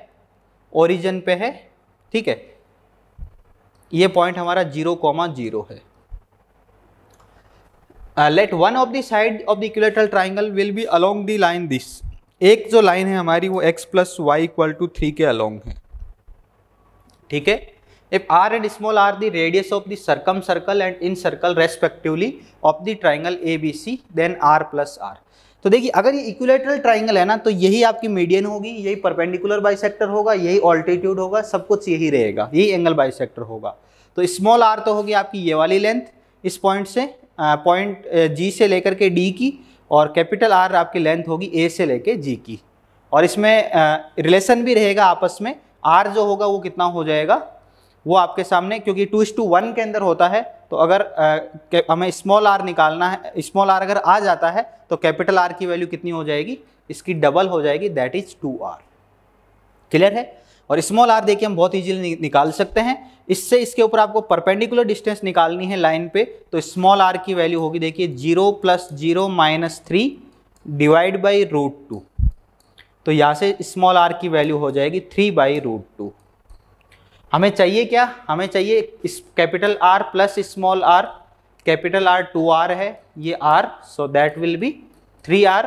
ओरिजिन पे है, ठीक है, ये पॉइंट हमारा 0,0 है। Let one of the side of the equilateral triangle will be along the line this. एक जो लाइन है हमारी वो x + y = 3 के अलोंग है, ठीक है। If r and small r the radius of the circumcircle and incircle respectively of the triangle ABC, then r + r। तो देखिए अगर ये इक्विलेटरल ट्राइंगल है ना तो यही आपकी मीडियन होगी, यही परपेंडिकुलर बाइसेक्टर होगा, यही ऑल्टीट्यूड होगा, सब कुछ यही रहेगा, यही एंगल बाइसेक्टर होगा। तो स्मॉल r तो होगी आपकी ये वाली लेंथ इस पॉइंट से, पॉइंट G से लेकर के D की, और कैपिटल R आपकी लेंथ होगी A से लेकर G की। और इसमें रिलेशन भी रहेगा आपस में, r जो होगा वो कितना हो जाएगा वो आपके सामने, क्योंकि 2:1 के अंदर होता है तो अगर हमें स्मॉल r निकालना है, स्मॉल r अगर आ जाता है तो कैपिटल R की वैल्यू कितनी हो जाएगी, इसकी डबल हो जाएगी, दैट इज 2r। क्लियर है? और स्मॉल r देखिए हम बहुत इजीली निकाल सकते हैं, इससे इसके ऊपर आपको परपेंडिकुलर डिस्टेंस निकालनी है लाइन पे, तो स्मॉल r की वैल्यू होगी देखिए 0 + 0 - 3 डिवाइड बाई √2, तो यहाँ से स्मॉल r की वैल्यू हो जाएगी 3/√2। हमें चाहिए क्या, हमें चाहिए capital R plus small r, capital R 2R है ये R, so that will be 3R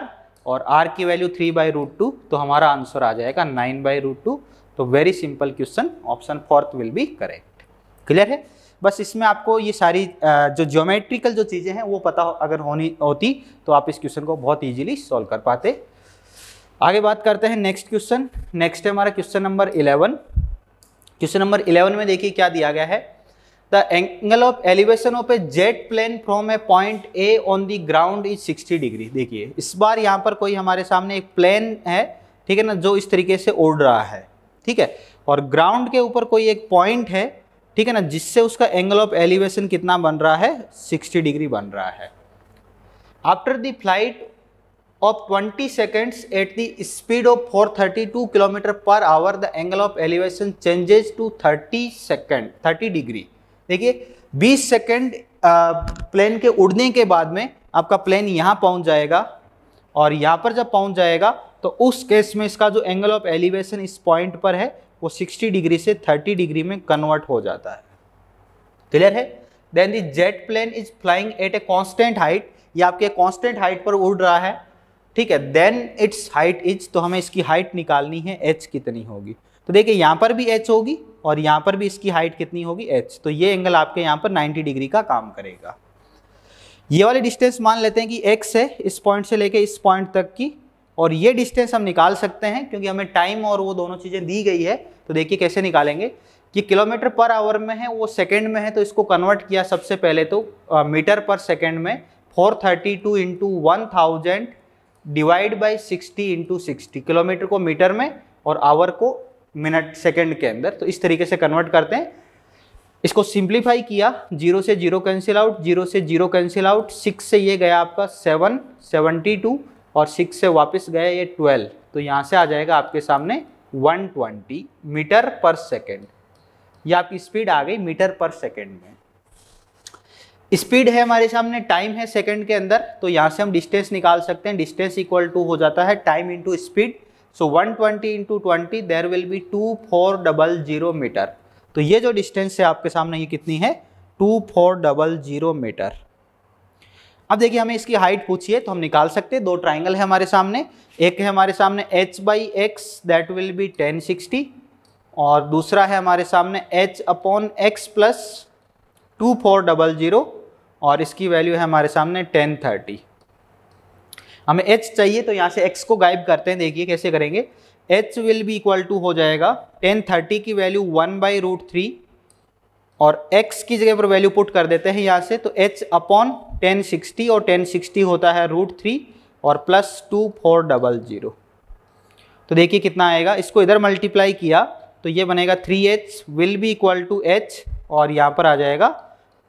और R की वैल्यू 3/√2, तो हमारा आंसर आ जाएगा 9/√2। तो very simple question, option 4 will be correct. Clear है, बस इसमें आपको ये सारी जो ज्योमेट्रिकल जो चीज़ें हैं वो पता अगर होनी होती तो आप इस क्वेश्चन को बहुत ईजिली सॉल्व कर पाते। आगे बात करते हैं नेक्स्ट क्वेश्चन। नेक्स्ट है हमारा क्वेश्चन नंबर 11। क्वेश्चन नंबर 11 में देखिए क्या दिया गया है, the angle of elevation of a jet plane from a point A on the ground is 60 degree. देखिए इस बार यहाँ पर कोई हमारे सामने एक प्लेन है, ठीक है ना, जो इस तरीके से उड़ रहा है, ठीक है, और ग्राउंड के ऊपर कोई एक पॉइंट है, ठीक है ना, जिससे उसका एंगल ऑफ एलिवेशन कितना बन रहा है, 60 डिग्री बन रहा है। After the flight of 20 seconds at the speed of 432 kilometre per hour the angle of elevation changes to 30 degree. देखिए 20 सेकेंड प्लेन के उड़ने के बाद में आपका प्लेन यहाँ पहुँच जाएगा, और यहाँ पर जब पहुँच जाएगा तो उस केस में इसका जो एंगल ऑफ एलिवेशन इस पॉइंट पर है वो 60 डिग्री से 30 डिग्री में कन्वर्ट हो जाता है। क्लियर है, then the jet plane is flying at a constant height, ये आपके कांस्टेंट हाइट पर उड़ रहा है, ठीक है, देन इट्स हाइट इज, तो हमें इसकी हाइट निकालनी है, h कितनी होगी। तो देखिए यहाँ पर भी h होगी और यहाँ पर भी इसकी हाइट कितनी होगी, h। तो ये एंगल आपके यहाँ पर 90 डिग्री का काम करेगा। ये वाली डिस्टेंस मान लेते हैं कि x है इस पॉइंट से लेके इस पॉइंट तक की, और ये डिस्टेंस हम निकाल सकते हैं क्योंकि हमें टाइम और वो दोनों चीज़ें दी गई है। तो देखिए कैसे निकालेंगे कि किलोमीटर पर आवर में है वो सेकंड में है, तो इसको कन्वर्ट किया सबसे पहले तो मीटर पर सेकंड में 432 into 1000 divide by 60 into 60, kilometre को मीटर में और आवर को मिनट सेकंड के अंदर, तो इस तरीके से कन्वर्ट करते हैं। इसको सिंप्लीफाई किया, 0 से 0 कैंसिल आउट, 0 से 0 कैंसिल आउट, 6 से ये गया आपका 7, 72 और 6 से वापस गए ये 12, तो यहाँ से आ जाएगा आपके सामने 120 मीटर पर सेकेंड। ये आपकी स्पीड आ गई मीटर पर सेकेंड में। स्पीड है हमारे सामने, टाइम है सेकेंड के अंदर, तो यहाँ से हम डिस्टेंस निकाल सकते हैं। डिस्टेंस इक्वल टू हो जाता है time into speed, so 120 into 20, there will be 2400 metre. तो ये जो डिस्टेंस है आपके सामने ये कितनी है, 2400 मीटर। अब देखिए हमें इसकी हाइट पूछिए तो हम निकाल सकते हैं। दो ट्राइंगल है हमारे सामने, एक है हमारे सामने h/x दैट विल बी 1060, और दूसरा है हमारे सामने h/x प्लस 2400 और इसकी वैल्यू है हमारे सामने 1030। हमें h चाहिए तो यहाँ से x को गायब करते हैं। देखिए कैसे करेंगे, h will be equal to हो जाएगा 1030 की वैल्यू 1/√3 और x की जगह पर वैल्यू पुट कर देते हैं यहाँ से, तो h/1060 और 1060 होता है √3 और प्लस 2400। तो देखिए कितना आएगा, इसको इधर मल्टीप्लाई किया तो ये बनेगा 3h will be equal to h और यहाँ पर आ जाएगा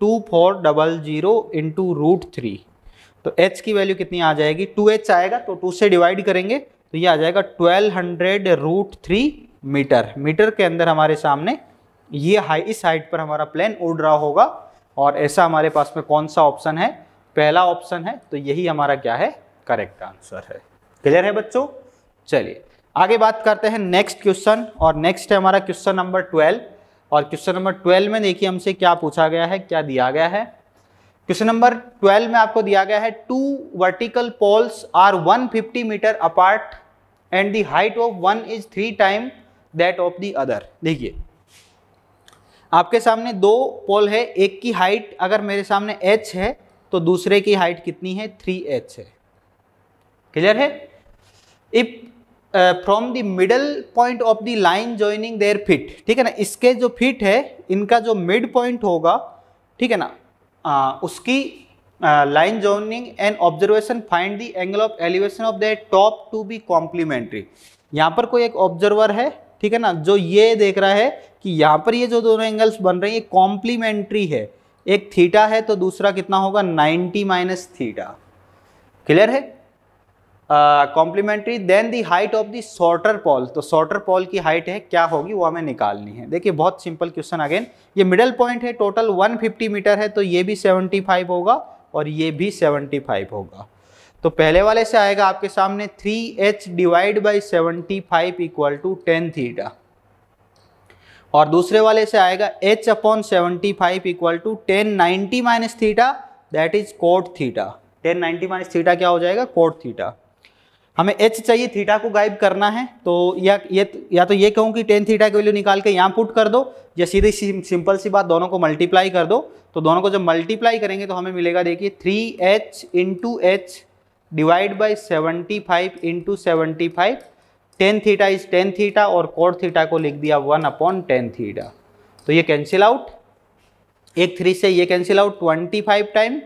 2400 इंटू √3, तो h की वैल्यू कितनी आ जाएगी, 2h आएगा, तो 2 से डिवाइड करेंगे तो ये आ जाएगा 1200 √3 मीटर। मीटर के अंदर हमारे सामने ये इस हाइट पर हमारा प्लेन उड़ रहा होगा, और ऐसा हमारे पास में कौन सा ऑप्शन है, पहला ऑप्शन है, तो यही हमारा क्या है, करेक्ट आंसर है। क्लियर है बच्चों, चलिए आगे बात करते हैं नेक्स्ट क्वेश्चन, और नेक्स्ट है हमारा क्वेश्चन नंबर 12। और क्वेश्चन नंबर 12 में देखिए हमसे क्या पूछा गया है, क्या दिया गया है। क्वेश्चन नंबर 12 में आपको दिया गया है, 2 vertical poles are 150 metre apart and the height of one is 3 time that of the other. देखिए आपके सामने दो पोल है, एक की हाइट अगर मेरे सामने h है तो दूसरे की हाइट कितनी है, 3h है। क्लियर है, if from the middle point of the line joining their fit, ठीक है ना, इसके जो फिट है इनका जो मिड पॉइंट होगा, ठीक है ना, उसकी line joining and observation find the angle of elevation of their top to be complementary. यहाँ पर कोई एक ऑब्जर्वर है, ठीक है ना, जो ये देख रहा है कि यहाँ पर ये जो दोनों एंगल्स बन रहे हैं ये कॉम्प्लीमेंट्री है, एक थीटा है तो दूसरा कितना होगा 90 - थीटा। क्लियर है, complementary. Then the height of the shorter pole, तो शॉर्टर पॉल की हाइट है क्या होगी वो हमें निकालनी है। देखिए बहुत सिंपल क्वेश्चन, अगेन ये मिडल पॉइंट है, टोटल 150 मीटर है, तो ये भी 75 होगा और ये भी 75 होगा, तो पहले वाले से आएगा आपके सामने 3h/75 इक्वल टू 10 थीटा, और दूसरे वाले से आएगा h/75 equal to 1090 minus theta, that is cot theta. 1090 minus theta क्या हो जाएगा? Cot theta. हमें h चाहिए, थीटा को गायब करना है, तो या तो ये कहूँ कि 10 थीटा की वैल्यू निकाल के यहाँ पुट कर दो, या सीधी सिंपल सी बात दोनों को मल्टीप्लाई कर दो। तो दोनों को जब मल्टीप्लाई करेंगे तो हमें मिलेगा, देखिए 3h/h/75 × 75, 10 थीटा इज 10 थीटा और कोट थीटा को लिख दिया 1/10 थीटा। तो ये कैंसिल आउट, एक 3 से ये cancel out 25 time,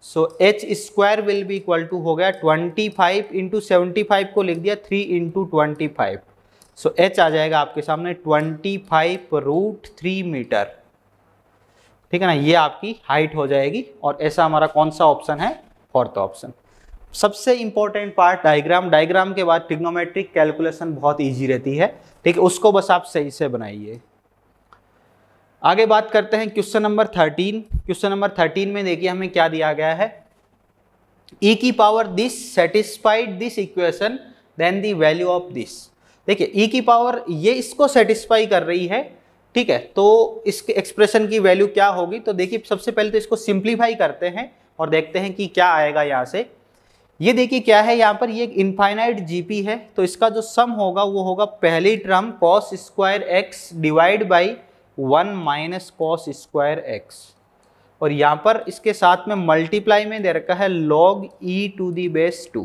so h² will be equal to हो गया 25 इंटू 75 को लिख दिया 3 इंटू 25, सो h आ जाएगा आपके सामने 25√3 मीटर। ठीक है ना, ये आपकी हाइट हो जाएगी। और ऐसा हमारा कौन सा ऑप्शन है? Fourth option. सबसे इंपॉर्टेंट पार्ट डायग्राम, डायग्राम के बाद ट्रिग्नोमेट्रिक कैलकुलेशन बहुत ईजी रहती है। ठीक है, उसको बस आप सही से बनाइए। आगे बात करते हैं क्वेश्चन नंबर 13। क्वेश्चन नंबर 13 में देखिए हमें क्या दिया गया है, e की power this satisfied this equation then the value of this. देखिए e की पावर ये इसको सेटिस्फाई कर रही है, ठीक है, तो इसके एक्सप्रेशन की वैल्यू क्या होगी? तो देखिए सबसे पहले तो इसको सिंप्लीफाई करते हैं और देखते हैं कि क्या आएगा यहाँ से। ये देखिए क्या है यहाँ पर, ये एक इनफाइनाइट जीपी है, तो इसका जो सम होगा वो होगा पहली term cos square x divide by 1 minus cos square x, और यहाँ पर इसके साथ में मल्टीप्लाई में दे रखा है log e to the base 2।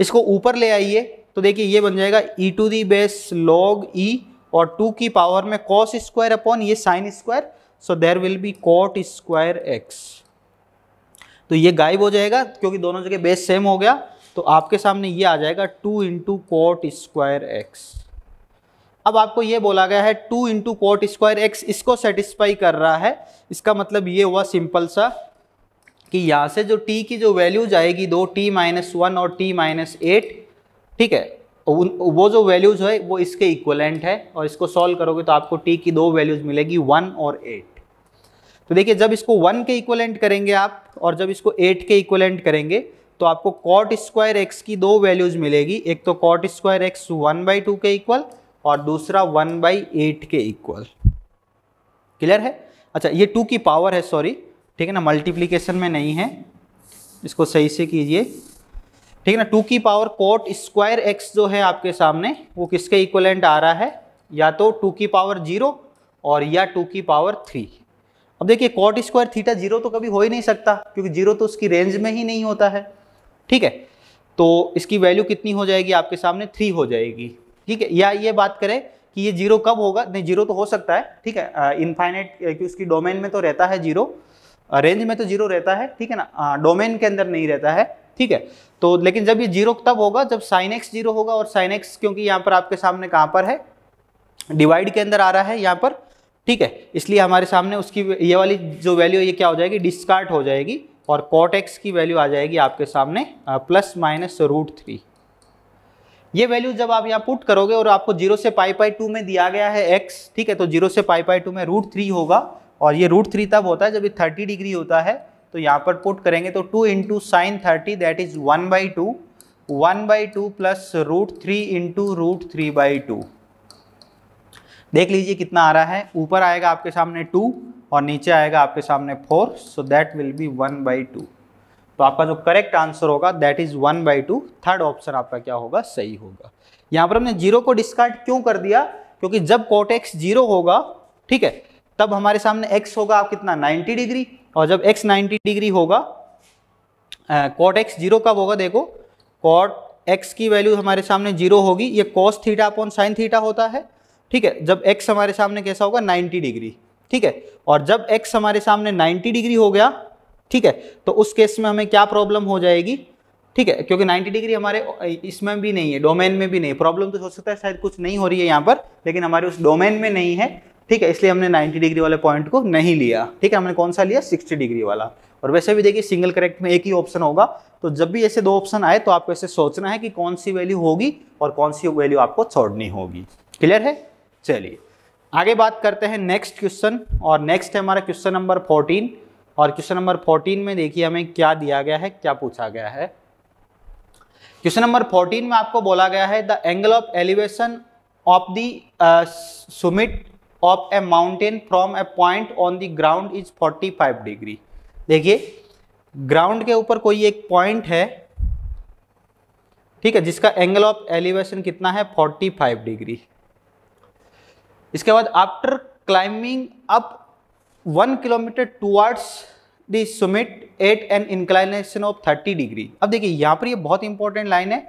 इसको ऊपर ले आइए तो देखिए ये बन जाएगा e to the base log e और 2 की पावर में कॉस स्क्वायर अपॉन ये sine square, so there will be cot square x. तो ये गायब हो जाएगा क्योंकि दोनों जगह बेस सेम हो गया, तो आपके सामने ये आ जाएगा 2 इंटू कॉट स्क्वायर एक्स। अब आपको ये बोला गया है 2 इंटू कॉट स्क्वायर एक्स इसको सेटिस्फाई कर रहा है, इसका मतलब ये हुआ सिंपल सा कि यहाँ से जो t की जो वैल्यू जाएगी 2t-1 और t-8, ठीक है, वो जो वैल्यूज है वो इसके इक्वलेंट है, और इसको सॉल्व करोगे तो आपको t की दो वैल्यूज मिलेगी 1 और 8। तो देखिए जब इसको 1 के इक्वलेंट करेंगे आप और जब इसको 8 के इक्वलेंट करेंगे तो आपको कॉट स्क्वायर एक्स की दो वैल्यूज मिलेगी, एक तो कॉट स्क्वायर एक्स 1/2 के इक्वल और दूसरा 1/8 के इक्वल। क्लियर है? अच्छा, ये 2 की पावर है, सॉरी, ठीक है ना, मल्टीप्लिकेशन में नहीं है, इसको सही से कीजिए। ठीक है ना, 2 की पावर कोट स्क्वायर एक्स जो है आपके सामने वो किसके इक्वलेंट आ रहा है? या तो 2 की पावर 0 और या 2 की पावर 3। अब देखिए कोट स्क्वायर थीटा 0 तो कभी हो ही नहीं सकता क्योंकि 0 तो उसकी रेंज में ही नहीं होता है। ठीक है, तो इसकी वैल्यू कितनी हो जाएगी आपके सामने? 3 हो जाएगी। ठीक है, या ये बात करें कि ये 0 कब होगा? नहीं, 0 तो हो सकता है, ठीक है, इनफाइनाइट क्योंकि उसकी डोमेन में तो रहता है 0, रेंज में तो 0 रहता है, ठीक है ना, डोमेन के अंदर नहीं रहता है। ठीक है, तो लेकिन जब ये 0 तब होगा जब साइन एक्स 0 होगा, और साइन एक्स क्योंकि यहाँ पर आपके सामने कहाँ पर है? डिवाइड के अंदर आ रहा है यहाँ पर। ठीक है, इसलिए हमारे सामने उसकी ये वाली जो वैल्यू है ये क्या हो जाएगी? डिस्कार्ड हो जाएगी, और कॉट एक्स की वैल्यू आ जाएगी आपके सामने ±√3। ये वैल्यू जब आप यहाँ पुट करोगे और आपको 0 से π/2 में दिया गया है x, ठीक है, तो 0 से π/2 में √3 होगा, और ये √3 तब होता है जब ये 30 डिग्री होता है, तो यहाँ पर पुट करेंगे तो 2 into sine 30, that is 1/2, 1/2 plus √3 into √3/2। देख लीजिए कितना आ रहा है, ऊपर आएगा आपके सामने 2 और नीचे आएगा आपके सामने 4, सो दैट विल बी 1/2। तो आपका जो करेक्ट आंसर होगा दैट इज 1/2, थर्ड ऑप्शन आपका क्या होगा? सही होगा। यहाँ पर हमने 0 को डिस्कार्ड क्यों कर दिया? क्योंकि जब कोट एक्स 0 होगा, ठीक है, तब हमारे सामने x होगा आप कितना? 90 डिग्री, और जब x 90 डिग्री होगा, कोट एक्स 0 कब होगा? देखो, कोट x की वैल्यू हमारे सामने 0 होगी, ये cos theta upon sine theta होता है, ठीक है, जब x हमारे सामने कैसा होगा? 90 डिग्री, ठीक है, और जब x हमारे सामने 90 डिग्री हो गया, ठीक है, तो उस केस में हमें क्या प्रॉब्लम हो जाएगी? ठीक है, क्योंकि 90 डिग्री हमारे इसमें भी नहीं है, डोमेन में भी नहीं है। प्रॉब्लम तो हो सकता है शायद कुछ नहीं हो रही है यहाँ पर, लेकिन हमारे उस डोमेन में नहीं है, ठीक है, इसलिए हमने 90 डिग्री वाले पॉइंट को नहीं लिया। ठीक है, हमने कौन सा लिया? 60 डिग्री वाला। और वैसे भी देखिए सिंगल करेक्ट में एक ही ऑप्शन होगा, तो जब भी ऐसे दो ऑप्शन आए तो आपको ऐसे सोचना है कि कौन सी वैल्यू होगी और कौन सी वैल्यू आपको छोड़नी होगी। क्लियर है? चलिए आगे बात करते हैं नेक्स्ट क्वेश्चन, और नेक्स्ट है हमारा क्वेश्चन नंबर 14। और क्वेश्चन नंबर 14 में देखिए हमें क्या दिया गया है, क्या पूछा गया है। क्वेश्चन नंबर 14 में आपको बोला गया है the angle of elevation of the summit of a mountain from a point on the ground is 45 degree. देखिए ग्राउंड के ऊपर कोई एक पॉइंट है, ठीक है, जिसका एंगल ऑफ एलिवेशन कितना है 45 डिग्री। इसके बाद after climbing up 1 kilometre towards the summit at an inclination of 30 degree. अब देखिए यहाँ पर ये बहुत इंपॉर्टेंट लाइन है,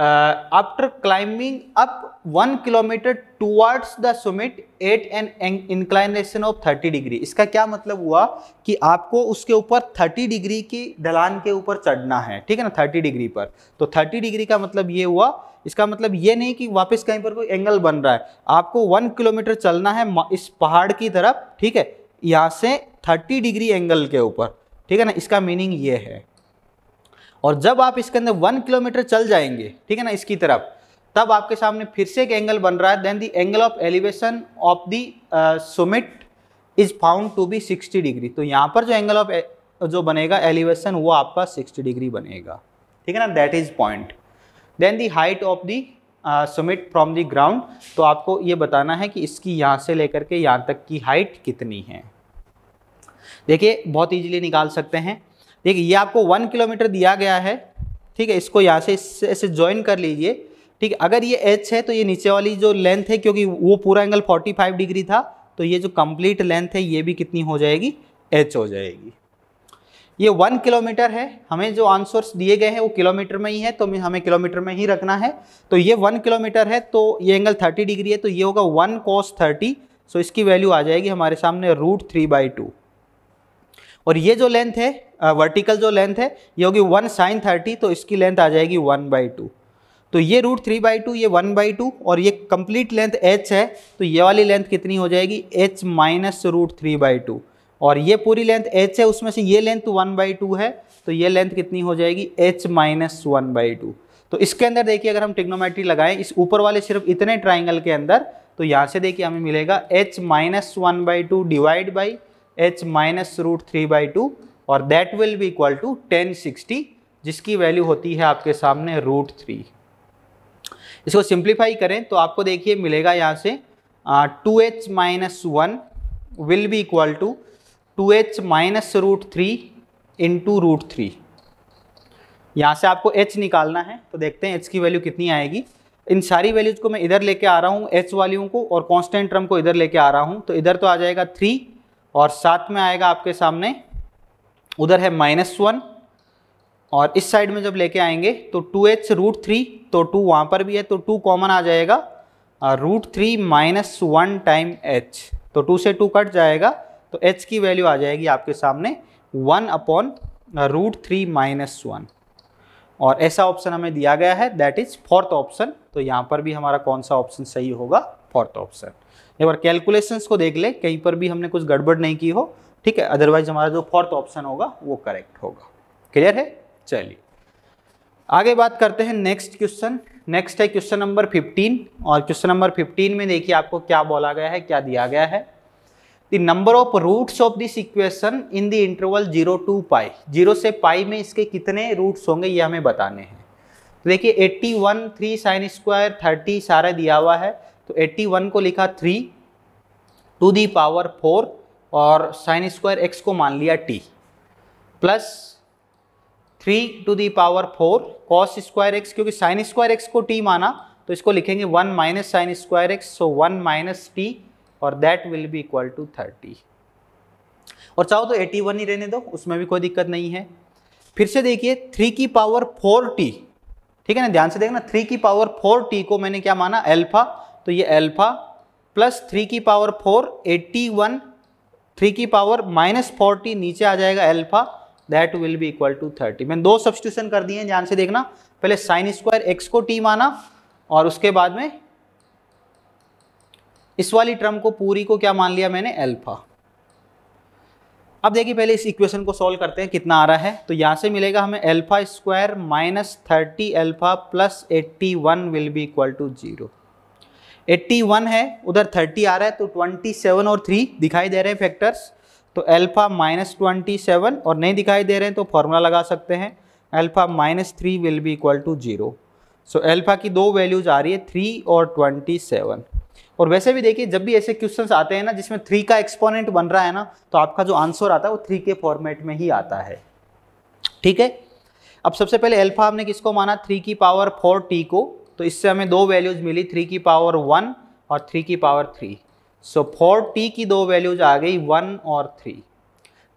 after climbing up 1 kilometre towards the summit at an inclination of 30 degree. इसका क्या मतलब हुआ कि आपको उसके ऊपर 30 डिग्री की ढलान के ऊपर चढ़ना है, ठीक है ना, 30 डिग्री पर। तो 30 डिग्री का मतलब ये हुआ, इसका मतलब ये नहीं कि वापस कहीं पर कोई एंगल बन रहा है, आपको 1 किलोमीटर चलना है इस पहाड़ की तरफ, ठीक है, यहाँ से 30 डिग्री एंगल के ऊपर, ठीक है ना, इसका मीनिंग ये है। और जब आप इसके अंदर 1 किलोमीटर चल जाएंगे, ठीक है ना, इसकी तरफ, तब आपके सामने फिर से एक एंगल बन रहा है, then the angle of elevation of the summit is found to be 60 degree. तो यहाँ पर जो एंगल ऑफ जो बनेगा एलिवेशन वो आपका 60 डिग्री बनेगा, ठीक है ना, that is point. Then the height of the summit from the ground, तो आपको ये बताना है कि इसकी यहाँ से लेकर के यहाँ तक की हाइट कितनी है। देखिए बहुत ईजिली निकाल सकते हैं। देखिए ये आपको 1 किलोमीटर दिया गया है, ठीक है, इसको यहाँ से ऐसे ज्वाइन कर लीजिए, ठीक है। अगर ये एच है तो ये नीचे वाली जो लेंथ है, क्योंकि वो पूरा एंगल 45 डिग्री था, तो ये जो कंप्लीट लेंथ है ये भी कितनी हो जाएगी, एच हो जाएगी। ये 1 किलोमीटर है, हमें जो आंसर्स दिए गए हैं वो किलोमीटर में ही है, तो हमें किलोमीटर में ही रखना है। तो ये 1 किलोमीटर है, तो ये एंगल 30 डिग्री है, तो ये होगा 1 cos 30, सो इसकी वैल्यू आ जाएगी हमारे सामने √3/2। और ये जो लेंथ है वर्टिकल जो लेंथ है ये होगी 1 sin 30, तो इसकी लेंथ आ जाएगी 1/2। तो ये √3/2, ये 1/2, और ये कंप्लीट लेंथ h है, तो ये वाली लेंथ कितनी हो जाएगी h माइनस √3/2। और ये पूरी लेंथ h है, उसमें से ये लेंथ 1/2 है, तो ये लेंथ कितनी हो जाएगी h माइनस 1/2। तो इसके अंदर देखिए अगर हम ट्रिग्नोमेट्री लगाएं इस ऊपर वाले सिर्फ इतने ट्राइंगल के अंदर, तो यहाँ से देखिए हमें मिलेगा h minus 1/2 divide by h minus √3/2, और that will be equal to 1060, जिसकी वैल्यू होती है आपके सामने √3। इसको सिंप्लीफाई करें तो आपको देखिए मिलेगा यहाँ से 2h minus 1 will be equal to 2h minus √3 into √3। यहाँ से आपको h निकालना है, तो देखते हैं h की वैल्यू कितनी आएगी। इन सारी वैल्यूज को मैं इधर लेके आ रहा हूँ, h वैल्यू को, और कांस्टेंट टर्म को इधर लेके आ रहा हूँ, तो इधर तो आ जाएगा 3, और साथ में आएगा आपके सामने उधर है -1, और इस साइड में जब लेके आएंगे तो 2h √3, तो 2 वहाँ पर भी है तो 2 कॉमन आ जाएगा, और √3 - 1 टाइम h, तो 2 से 2 कट जाएगा, तो h की वैल्यू आ जाएगी आपके सामने 1/√3 - 1। और ऐसा ऑप्शन हमें दिया गया है, दैट इज 4th ऑप्शन। तो यहाँ पर भी हमारा कौन सा ऑप्शन सही होगा, 4th ऑप्शन। एक बार कैलकुलेशंस को देख ले, कहीं पर भी हमने कुछ गड़बड़ नहीं की हो, ठीक है, अदरवाइज हमारा जो 4th ऑप्शन होगा वो करेक्ट होगा। क्लियर है, चलिए आगे बात करते हैं नेक्स्ट क्वेश्चन। नेक्स्ट है क्वेश्चन नंबर 15, और क्वेश्चन नंबर 15 में देखिए आपको क्या बोला गया है, क्या दिया गया है। The number of roots of this equation in the interval 0 to π, 0 से π में इसके कितने रूट्स होंगे ये हमें बताने हैं। तो देखिए 81, 3 sin square 30 सारा दिया हुआ है, तो 81 को लिखा 3 to the power 4, और sin square x को मान लिया t, plus 3 to the power 4 cos square x, क्योंकि sin square x को t माना तो इसको लिखेंगे 1 minus sin square x, so 1 minus t, और that will be equal to 30। और चाहो तो 81 ही रहने दो, उसमें भी कोई दिक्कत नहीं है। फिर से देखिए 3 की पावर 4t, ठीक है ना, ध्यान से देखना, 3 की पावर 4t को मैंने क्या माना, अल्फा, तो ये अल्फा प्लस 3 की पावर 4, 81, 3 की पावर -40 नीचे आ जाएगा alpha, that will be equal to 30। मैंने 2 सब्सटीट्यूशन कर दिए हैं, ध्यान से देखना, पहले साइन स्क्वायर एक्स को t माना, और उसके बाद में इस वाली टर्म को पूरी को क्या मान लिया मैंने, अल्फा। अब देखिए पहले इस इक्वेशन को सॉल्व करते हैं, कितना आ रहा है, तो यहाँ से मिलेगा हमें alpha square -30 alpha plus 81 will be equal to 0। 81 है, उधर 30 आ रहा है, तो 27 और 3 दिखाई दे रहे हैं फैक्टर्स, तो अल्फा -27, और नहीं दिखाई दे रहे हैं तो फॉर्मूला लगा सकते हैं alpha -3 will be equal to 0। So alpha की दो वैल्यूज आ रही है 3 और 27। और वैसे भी देखिए जब भी ऐसे क्वेश्चंस आते हैं ना जिसमें 3 का एक्सपोनेंट बन रहा है ना, तो आपका जो आंसर आता है वो 3 के फॉर्मेट में ही आता है। ठीक है, अब सबसे पहले अल्फा हमने किसको माना, 3 की पावर 4t को, तो इससे हमें दो वैल्यूज मिली 3 की पावर 1 और 3 की पावर 3। सो 4t की दो वैल्यूज आ गई 1 और 3।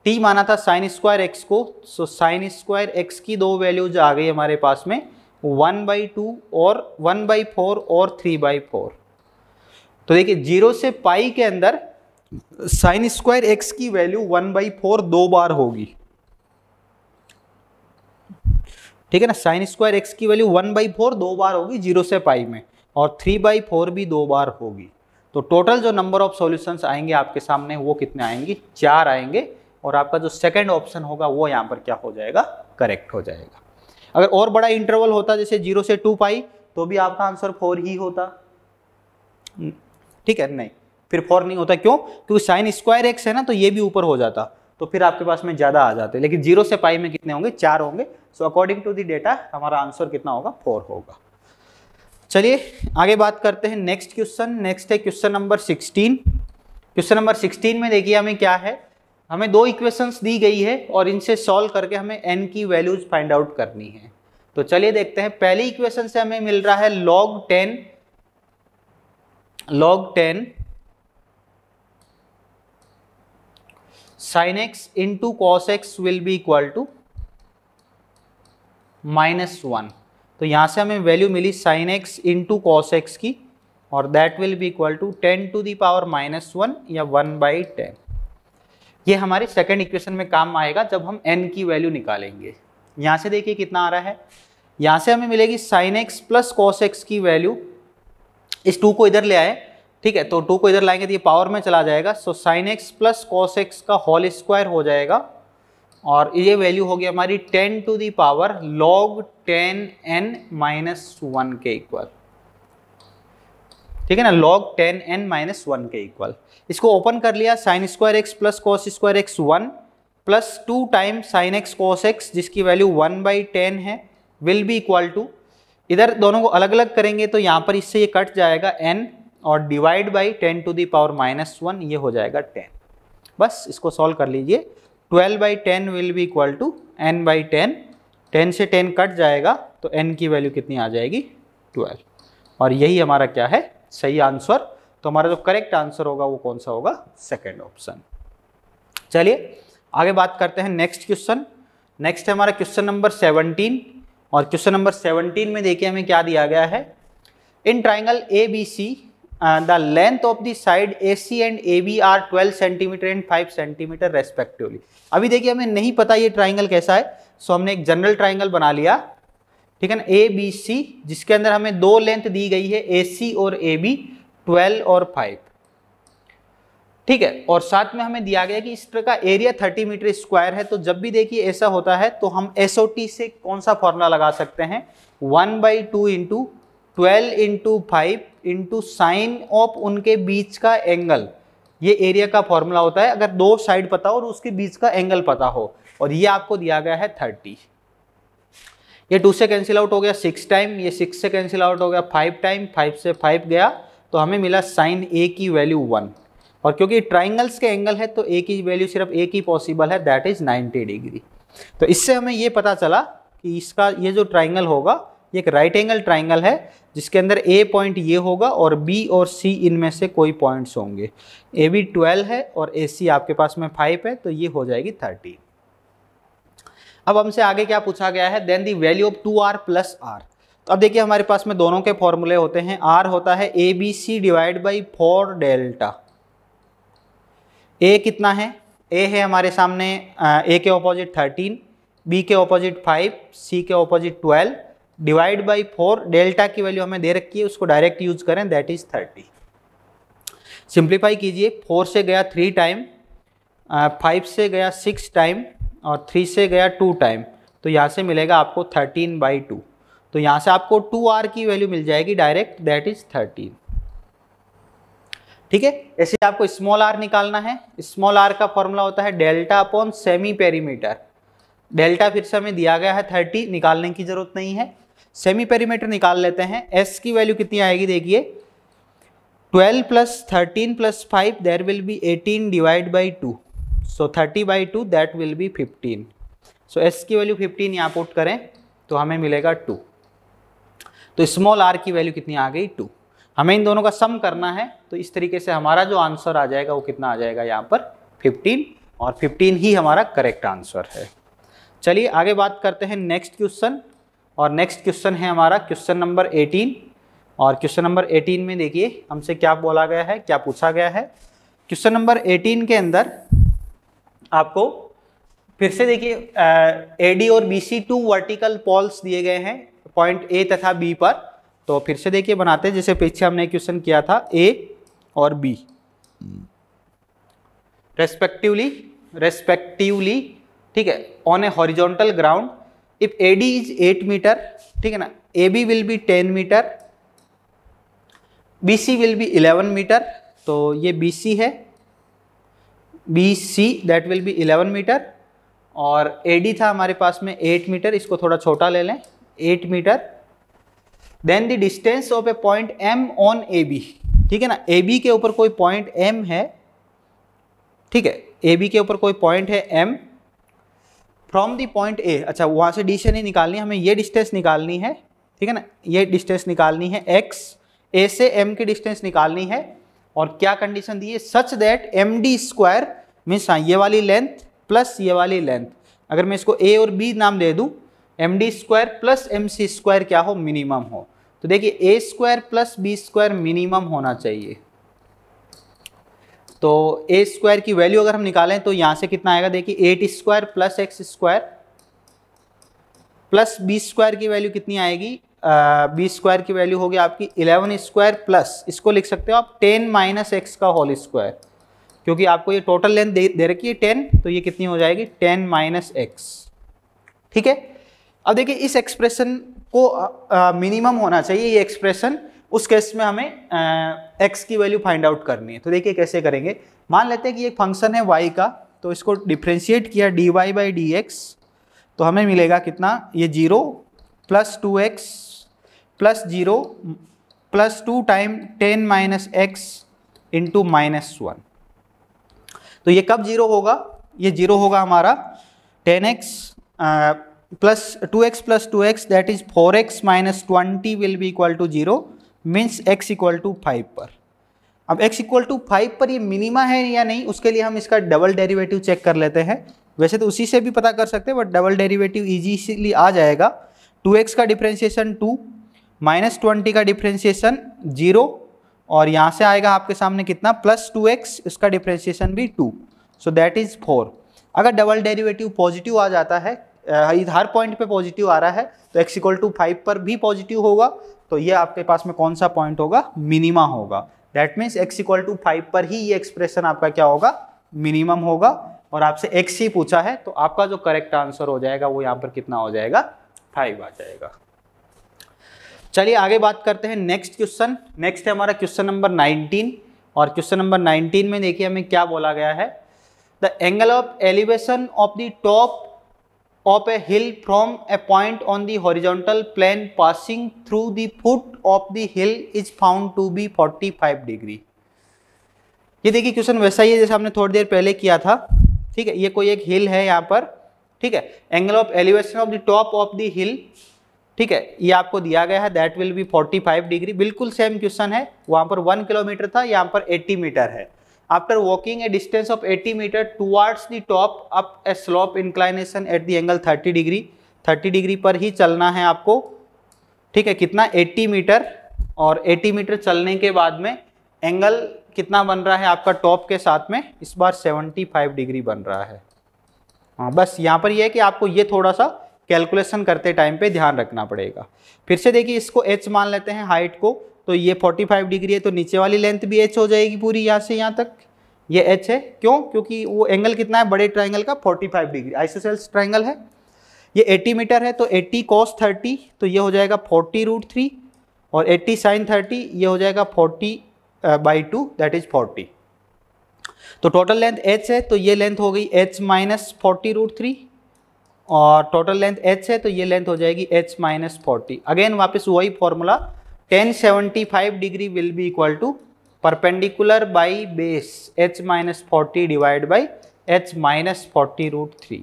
t माना था साइन स्क्वायर एक्स को, सो साइन स्क्वायर एक्स की दो वैल्यूज आ गई हमारे पास में 1/2 और 1/4 और 3/4। तो देखिए 0 से पाई के अंदर साइन स्क्वायर एक्स की वैल्यू 1/4 दो बार होगी। ठीक है ना, साइन स्क्वायर एक्स की वैल्यू 1/4 दो बार होगी 0 से पाई में, और 3/4 भी दो बार होगी। तो टोटल जो नंबर ऑफ सॉल्यूशंस आएंगे आपके सामने वो कितने आएंगे, 4 आएंगे। और आपका जो सेकंड ऑप्शन होगा वो यहाँ पर क्या हो जाएगा, करेक्ट हो जाएगा। अगर और बड़ा इंटरवल होता जैसे 0 से 2 पाई तो भी आपका आंसर 4 ही होता। ठीक है, नहीं फिर 4 नहीं होता, क्यों, क्योंकि साइन स्क्वायर एक्स है ना, तो ये भी ऊपर हो जाता, तो फिर आपके पास में ज़्यादा आ जाते। लेकिन 0 से पाई में कितने होंगे, 4 होंगे। So according to the data हमारा आंसर कितना होगा, 4 होगा। चलिए आगे बात करते हैं नेक्स्ट क्वेश्चन। नेक्स्ट है क्वेश्चन नंबर 16। क्वेश्चन नंबर 16 में देखिए हमें क्या है, हमें दो इक्वेशंस दी गई है और इनसे सॉल्व करके हमें n की वैल्यूज फाइंड आउट करनी है। तो चलिए देखते हैं, पहली इक्वेशन से हमें मिल रहा है log 10 sine x into cos x will be equal to -1। तो यहाँ से हमें वैल्यू मिली sine x into cos x की, और that will be equal to 10 to the power -1 या 1/10। ये हमारे सेकंड इक्वेशन में काम आएगा जब हम n की वैल्यू निकालेंगे। यहाँ से देखिए कितना आ रहा है, यहाँ से हमें मिलेगी sine x plus cos x की वैल्यू। इस 2 को इधर ले आए, ठीक है, तो 2 को इधर लाएंगे तो ये पावर में चला जाएगा। So sine x plus cos x का होल स्क्वायर हो जाएगा, और ये वैल्यू होगी हमारी 10 to the power log 10n-1 के इक्वल। ठीक है ना, log 10n-1 के इक्वल। इसको ओपन कर लिया, sine square x plus cos square x 1 plus 2 time sine x cos x जिसकी वैल्यू 1/10 है विल बी इक्वल टू, इधर दोनों को अलग अलग करेंगे तो यहाँ पर इससे ये कट जाएगा n और divide by 10 to the power -1, ये हो जाएगा 10। बस इसको सॉल्व कर लीजिए, 12/10 will be equal to n/10। 10 से 10 कट जाएगा तो n की वैल्यू कितनी आ जाएगी, 12। और यही हमारा क्या है, सही आंसर। तो हमारा जो करेक्ट आंसर होगा वो कौन सा होगा, सेकंड ऑप्शन। चलिए आगे बात करते हैं नेक्स्ट क्वेश्चन। नेक्स्ट है हमारा क्वेश्चन नंबर 17, और क्वेश्चन नंबर 17 में देखिए हमें क्या दिया गया है। In triangle ABC the length of the side AC and AB are 12 centimetre and 5 centimetre respectively. अभी देखिए हमें नहीं पता ये ट्राइंगल कैसा है, सो हमने एक जनरल ट्राइंगल बना लिया। ठीक है ना, ABC जिसके अंदर हमें दो लेंथ दी गई है AC और AB, 12 और 5। ठीक है, और साथ में हमें दिया गया कि इस तरह का एरिया 30 मीटर स्क्वायर है। तो जब भी देखिए ऐसा होता है तो हम SOT से कौन सा फॉर्मूला लगा सकते हैं, 1/2 × 12 × 5 × साइन ऑफ उनके बीच का एंगल, ये एरिया का फॉर्मूला होता है अगर दो साइड पता हो और उसके बीच का एंगल पता हो। और ये आपको दिया गया है 30। ये 2 से कैंसिल आउट हो गया 6 टाइम, ये 6 से कैंसिल आउट हो गया 5 टाइम, 5 से 5 गया तो हमें मिला साइन ए की वैल्यू 1। और क्योंकि ट्राइंगल्स के एंगल है तो ए की वैल्यू सिर्फ एक ही पॉसिबल है, दैट इज 90 डिग्री। तो इससे हमें ये पता चला कि इसका ये जो ट्राइंगल होगा ये एक राइट एंगल ट्राइंगल है जिसके अंदर ए पॉइंट ये होगा और बी और सी इनमें से कोई पॉइंट्स होंगे। ए बी 12 है और ए सी आपके पास में 5 है, तो ये हो जाएगी 30। अब हमसे आगे क्या पूछा गया है, then the value of 2r plus r। तो अब देखिए हमारे पास में दोनों के फॉर्मूले होते हैं। r होता है ABC/4 डेल्टा। a कितना है, a है हमारे सामने, a के ऑपोजिट 13, b के ऑपोजिट 5, c के ऑपोजिट 12, डिवाइड बाई 4। डेल्टा की वैल्यू हमें दे रखी है, उसको डायरेक्ट यूज करें, दैट इज 30। सिंप्लीफाई कीजिए, 4 से गया 3 टाइम, 5 से गया 6 टाइम और 3 से गया 2 टाइम, तो यहाँ से मिलेगा आपको 13/2। तो यहाँ से आपको 2r की वैल्यू मिल जाएगी डायरेक्ट, दैट इज 13। ठीक है, ऐसे आपको स्मॉल r निकालना है। स्मॉल r का फॉर्मूला होता है delta upon semi perimeter. Delta फिर से हमें दिया गया है 30, निकालने की जरूरत नहीं है। सेमी पेरीमीटर निकाल लेते हैं। एस की वैल्यू कितनी आएगी देखिए, 12 + 13 + 5 there will be 18 divide by 2, so 30/2 that will be 15। So S की वैल्यू 15 यहाँ पुट करें तो हमें मिलेगा 2। तो स्मॉल आर की वैल्यू कितनी आ गई, 2। हमें इन दोनों का सम करना है, तो इस तरीके से हमारा जो आंसर आ जाएगा वो कितना आ जाएगा यहाँ पर 15, और 15 ही हमारा करेक्ट आंसर है। चलिए आगे बात करते हैं नेक्स्ट क्वेश्चन, और नेक्स्ट क्वेश्चन है हमारा क्वेश्चन नंबर 18। और क्वेश्चन नंबर 18 में देखिए हमसे क्या बोला गया है, क्या पूछा गया है। क्वेश्चन नंबर 18 के अंदर आपको फिर से देखिए AD और BC 2 वर्टिकल पॉल्स दिए गए हैं पॉइंट A तथा B पर। तो फिर से देखिए बनाते हैं जैसे पीछे हमने क्वेश्चन किया था, A और B रेस्पेक्टिवली, ठीक है, on a horizontal ground if AD is 8 metre, ठीक है ना, AB will be 10 metre, BC will be 11 metre. तो ये BC है, BC that will be 11 metre, और AD था हमारे पास में 8 मीटर, इसको थोड़ा छोटा ले लें 8 metre. Then the distance of a point M on AB, ठीक है ना, AB के ऊपर कोई पॉइंट M है, ठीक है, AB के ऊपर कोई पॉइंट है M from the point A। अच्छा वहाँ से D से नहीं निकालनी हमें, ये डिस्टेंस निकालनी है, ठीक है ना, ये डिस्टेंस निकालनी है x, A से M की डिस्टेंस निकालनी है। और क्या कंडीशन दी है, such that MD square means ये वाली लेंथ प्लस ये वाली लेंथ, अगर मैं इसको A और B नाम दे दूं, MD square plus MC square क्या हो, मिनिमम हो। तो देखिए A square plus B square minimum होना चाहिए। तो A स्क्वायर की वैल्यू अगर हम निकालें तो यहाँ से कितना आएगा देखिए, 8 square plus x square plus B square की वैल्यू कितनी आएगी, B स्क्वायर की वैल्यू होगी आपकी 11 स्क्वायर प्लस, इसको लिख सकते हो आप 10 - x का होल स्क्वायर, क्योंकि आपको ये टोटल लेंथ दे रखी है 10, तो ये कितनी हो जाएगी 10 - x, ठीक है। अब देखिए इस एक्सप्रेशन को मिनिमम होना चाहिए ये एक्सप्रेशन, उस केस में हमें x की वैल्यू फाइंड आउट करनी है। तो देखिए कैसे करेंगे, मान लेते हैं कि एक फंक्शन है y का, तो इसको डिफ्रेंशिएट किया dy/dx, तो हमें मिलेगा कितना, ये 0 + 2x + 0 + 2 टाइम 10 - x इंटू -1। तो ये कब जीरो होगा, ये जीरो होगा हमारा 10x + 2x + 2x that is 4x - 20 will be equal to 0 means x = 5 पर। अब x = 5 पर ये मिनिमा है या नहीं, उसके लिए हम इसका डबल डेरिवेटिव चेक कर लेते हैं। वैसे तो उसी से भी पता कर सकते हैं, बट डबल डेरिवेटिव ईजीली आ जाएगा। 2x का डिफ्रेंशिएशन 2, -20 का डिफ्रेंशिएशन 0, और यहाँ से आएगा आपके सामने कितना +2x, इसका डिफ्रेंशिएशन भी 2, सो दैट इज़ 4। अगर डबल डेरिवेटिव पॉजिटिव आ जाता है, हर पॉइंट पे पॉजिटिव आ रहा है, तो x = 5 पर भी पॉजिटिव होगा, तो ये आपके पास में कौन सा पॉइंट होगा, मिनिमा होगा। दैट मीन्स x = 5 पर ही ये एक्सप्रेशन आपका क्या होगा, मिनिमम होगा। और आपसे x ही पूछा है, तो आपका जो करेक्ट आंसर हो जाएगा वो यहाँ पर कितना हो जाएगा, 5 आ जाएगा। चलिए आगे बात करते हैं नेक्स्ट क्वेश्चन। नेक्स्ट है हमारा क्वेश्चन नंबर 19, और क्वेश्चन नंबर 19 में देखिए हमें क्या बोला गया है, the angle of elevation of the top of a hill from a point on the horizontal plane passing through the foot of the hill is found to be 45 degree. ये देखिए question वैसा ही है जैसे हमने थोड़ी देर पहले किया था, ठीक है। ये कोई एक हिल है यहाँ पर, ठीक है, angle of elevation of the top of the hill, ठीक है, ये आपको दिया गया है दैट विल बी 45 डिग्री। बिल्कुल सेम क्वेश्चन है, वहाँ पर 1 किलोमीटर था, यहाँ पर 80 मीटर है। After walking a distance of 80 metre towards the top up a slope inclination at the angle 30 degree, 30 degree पर ही चलना है आपको, ठीक है, कितना 80 मीटर। और 80 मीटर चलने के बाद में एंगल कितना बन रहा है आपका टॉप के साथ में, इस बार 75 डिग्री बन रहा है। हाँ, बस यहाँ पर यह है कि आपको ये थोड़ा सा कैलकुलेशन करते टाइम पे ध्यान रखना पड़ेगा। फिर से देखिए इसको h मान लेते हैं हाइट को, तो ये 45 डिग्री है, तो नीचे वाली लेंथ भी h हो जाएगी पूरी, यहाँ से यहाँ तक ये h है। क्यों, क्योंकि वो एंगल कितना है बड़े ट्राइंगल का, 45 डिग्री आइसोसेल्स ट्राइंगल है। ये 80 मीटर है, तो 80 cos 30, तो ये हो जाएगा 40 √3, और 80 sin 30, ये हो जाएगा 40/2 दैट इज 40। तो टोटल लेंथ h है, तो ये लेंथ हो गई h - 40 √3, और टोटल लेंथ h है तो ये लेंथ हो जाएगी h माइनस 40। अगेन वापस वही formula 1075 degree will be equal to perpendicular by base h minus 40 divide by h minus 40 root 3।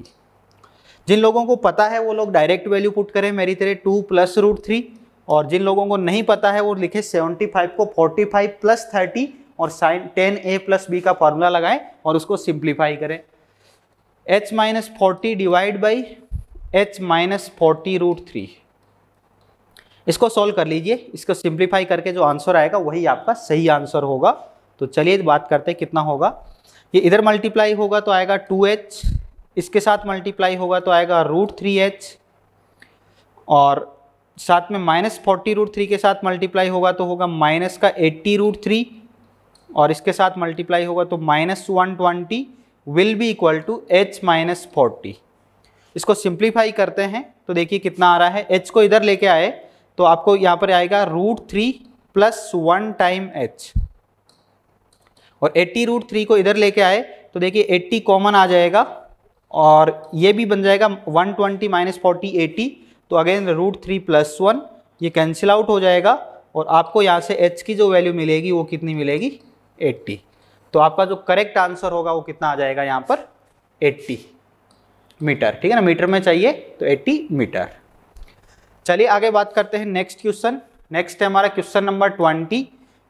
जिन लोगों को पता है वो लोग डायरेक्ट वैल्यू पुट करें मेरी तरह 2 प्लस रूट 3, और जिन लोगों को नहीं पता है वो लिखे 75 को 45 प्लस 30 और साइन 10a प्लस बी का फॉर्मूला लगाएं और उसको सिंप्लीफाई करें। h minus 40 divide by h minus 40 root 3, इसको सॉल्व कर लीजिए। इसको सिंप्लीफाई करके जो आंसर आएगा वही आपका सही आंसर होगा। तो चलिए बात करते हैं कितना होगा। ये इधर मल्टीप्लाई होगा तो आएगा 2h, इसके साथ मल्टीप्लाई होगा तो आएगा रूट 3h, और साथ में माइनस 40 रूट 3 के साथ मल्टीप्लाई होगा तो होगा माइनस का 80 रूट 3, और इसके साथ मल्टीप्लाई होगा तो minus 120 will be equal to H minus 40। इसको सिंप्लीफाई करते हैं तो देखिए कितना आ रहा है। एच को इधर लेके आए तो आपको यहाँ पर आएगा रूट 3 प्लस 1 टाइम एच, और 80 रूट 3 को इधर लेके आए तो देखिए 80 कॉमन आ जाएगा और ये भी बन जाएगा 120 माइनस 40 80, तो अगेन रूट 3 प्लस 1 ये कैंसिल आउट हो जाएगा और आपको यहाँ से एच की जो वैल्यू मिलेगी वो कितनी मिलेगी 80। तो आपका जो करेक्ट आंसर होगा वो कितना आ जाएगा यहाँ पर 80 मीटर। ठीक है ना, मीटर में चाहिए तो 80 मीटर। चलिए आगे बात करते हैं नेक्स्ट क्वेश्चन। नेक्स्ट है हमारा क्वेश्चन नंबर 20।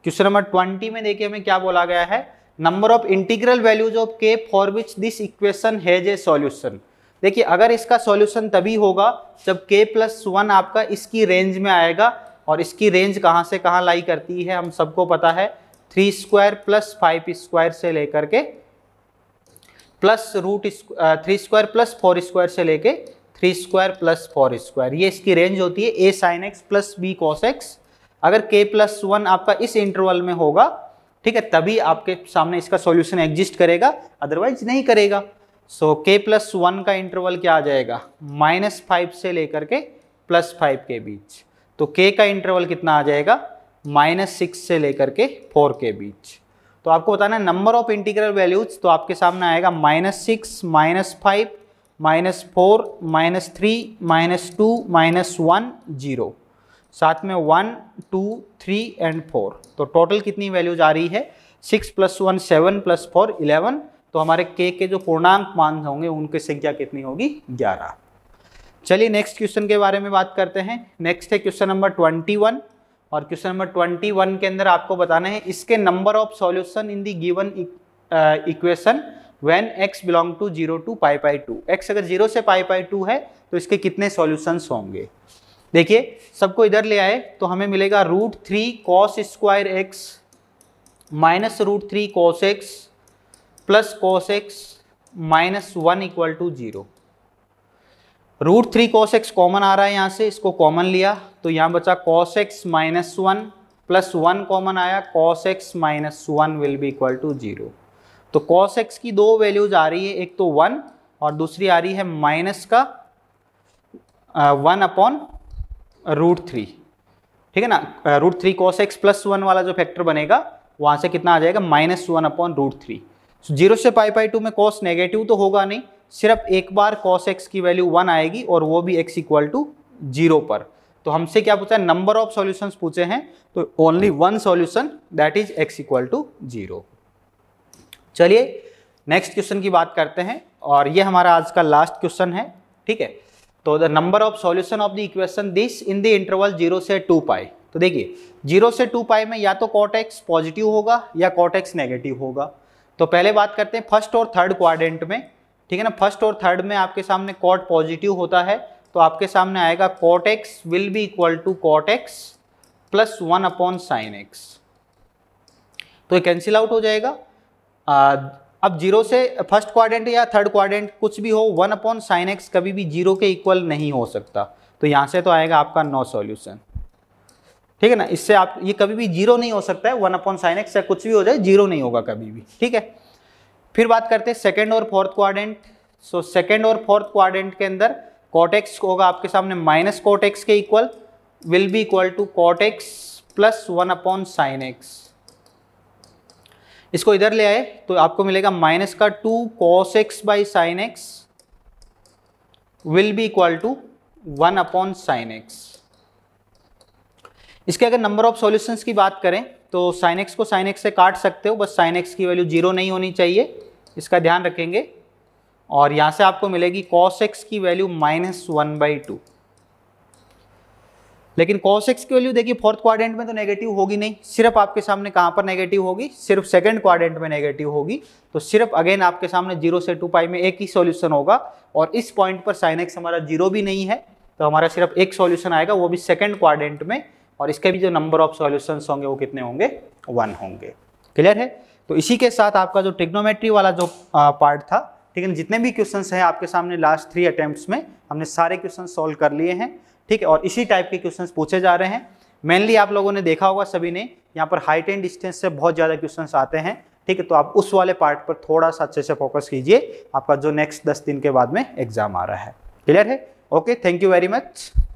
क्वेश्चन नंबर 20 में देखिए हमें क्या बोला गया है, number of integral values of के for which this equation has a solution. देखिए अगर इसका सॉल्यूशन तभी होगा जब के प्लस 1 आपका इसकी रेंज में आएगा, और इसकी रेंज कहाँ से कहाँ लाई करती है हम सबको पता है, 3 स्क्वायर प्लस 5 स्क्वायर से लेकर के plus root 3 square plus 4 square से लेके 3 स्क्वायर प्लस 4 स्क्वायर, ये इसकी रेंज होती है a sine x plus B cos x. अगर k प्लस 1 आपका इस इंटरवल में होगा, ठीक है, तभी आपके सामने इसका सॉल्यूशन एग्जिस्ट करेगा, अदरवाइज नहीं करेगा। सो k प्लस 1 का इंटरवल क्या आ जाएगा माइनस 5 से लेकर के प्लस 5 के बीच, तो k का इंटरवल कितना आ जाएगा -6 से लेकर के 4 के बीच। तो आपको बताना है नंबर ऑफ इंटीग्रल वैल्यूज, तो आपके सामने आएगा -6 -5 -4 -3 -2 -1 0, साथ में 1 2 3 एंड 4। तो टोटल कितनी वैल्यूज आ रही है 6 प्लस 1 7 प्लस 4 11। तो हमारे k के जो पूर्णांक मान होंगे उनकी संख्या कितनी होगी 11। चलिए नेक्स्ट क्वेश्चन के बारे में बात करते हैं। नेक्स्ट है क्वेश्चन नंबर 21, और क्वेश्चन नंबर 21 के अंदर आपको बताना है इसके number of solution in the given equation when x belong to 0 to pi by 2। x अगर 0 से पाई बाई 2 है तो इसके कितने सॉल्यूशंस होंगे। देखिए सबको इधर ले आए तो हमें मिलेगा root 3 cos square x minus root 3 cos x plus cos x minus 1 equal to 0। Root 3 cos x common आ रहा है यहाँ से, इसको कॉमन लिया तो यहाँ बचा cos x minus 1 plus 1 common आया cos x minus 1 will be equal to 0। तो कॉस एक्स की दो वैल्यूज आ रही है, एक तो 1 और दूसरी आ रही है माइनस का 1 अपॉन रूट 3। ठीक है ना, रूट 3 कॉस एक्स प्लस 1 वाला जो फैक्टर बनेगा वहाँ से कितना आ जाएगा माइनस 1 अपॉन रूट 3। 0 से पाई बाई 2 में कॉस नेगेटिव तो होगा नहीं, सिर्फ एक बार कॉस एक्स की वैल्यू 1 आएगी और वो भी x इक्वल टू 0 पर। तो हमसे क्या पूछा है नंबर ऑफ सॉल्यूशंस पूछे हैं, तो only 1 solution that is x equal to 0। चलिए नेक्स्ट क्वेश्चन की बात करते हैं, और ये हमारा आज का लास्ट क्वेश्चन है। ठीक है, तो the number of solution of the equation this in the interval 0 से 2 पाई। तो देखिए 0 से 2 पाई में या तो कॉट एक्स पॉजिटिव होगा या कॉट एक्स नेगेटिव होगा। तो पहले बात करते हैं फर्स्ट और थर्ड क्वाड्रेंट में। ठीक है ना, फर्स्ट और थर्ड में आपके सामने कॉट पॉजिटिव होता है तो आपके सामने आएगा cot x will be equal to cot x plus 1 upon sine x, तो ये कैंसिल आउट हो जाएगा। अब 0 से फर्स्ट क्वाड्रेंट या थर्ड क्वाड्रेंट कुछ भी हो 1 अपॉन साइन एक्स कभी भी 0 के इक्वल नहीं हो सकता, तो यहाँ से तो आएगा आपका नो सॉल्यूशन। ठीक है ना, इससे आप ये कभी भी 0 नहीं हो सकता है, 1 अपॉन साइन एक्स या कुछ भी हो जाए 0 नहीं होगा कभी भी। ठीक है, फिर बात करते हैं सेकेंड और फोर्थ क्वाड्रेंट। सो सेकेंड और फोर्थ क्वाड्रेंट के अंदर कॉट एक्स होगा आपके सामने माइनस कॉट एक्स के equal will be equal to cot x plus 1 upon sine x. इसको इधर ले आए तो आपको मिलेगा माइनस का 2 cos x by sine x will be equal to 1 upon sine x. इसके अगर नंबर ऑफ सॉल्यूशंस की बात करें तो साइन एक्स को साइन एक्स से काट सकते हो, बस साइन एक्स की वैल्यू जीरो नहीं होनी चाहिए, इसका ध्यान रखेंगे। और यहाँ से आपको मिलेगी कॉस एक्स की वैल्यू -1/2। लेकिन कॉस एक्स की वैल्यू देखिए फोर्थ क्वाड्रेंट में तो नेगेटिव होगी नहीं, सिर्फ आपके सामने कहाँ पर नेगेटिव होगी, सिर्फ सेकंड क्वाड्रेंट में नेगेटिव होगी। तो सिर्फ अगेन आपके सामने 0 से 2 पाई में एक ही सॉल्यूशन होगा, और इस पॉइंट पर साइन एक्स हमारा 0 भी नहीं है, तो हमारा सिर्फ एक सॉल्यूशन आएगा, वो भी सेकंड क्वाड्रेंट में। और इसके भी जो नंबर ऑफ सॉल्यूशंस होंगे वो कितने होंगे, 1 होंगे। क्लियर है? तो इसी के साथ आपका जो ट्रिग्नोमेट्री वाला जो पार्ट था, ठीक है, जितने भी क्वेश्चंस हैं आपके सामने लास्ट 3 अटेम्प्ट्स में हमने सारे क्वेश्चन सॉल्व कर लिए हैं, ठीक है। और इसी टाइप के क्वेश्चंस पूछे जा रहे हैं। मेनली आप लोगों ने देखा होगा सभी ने, यहाँ पर हाइट एंड डिस्टेंस से बहुत ज़्यादा क्वेश्चंस आते हैं, ठीक है। तो आप उस वाले पार्ट पर थोड़ा सा अच्छे से फोकस कीजिए, आपका जो नेक्स्ट 10 दिन के बाद में एग्जाम आ रहा है। क्लियर है? Okay, thank you very much.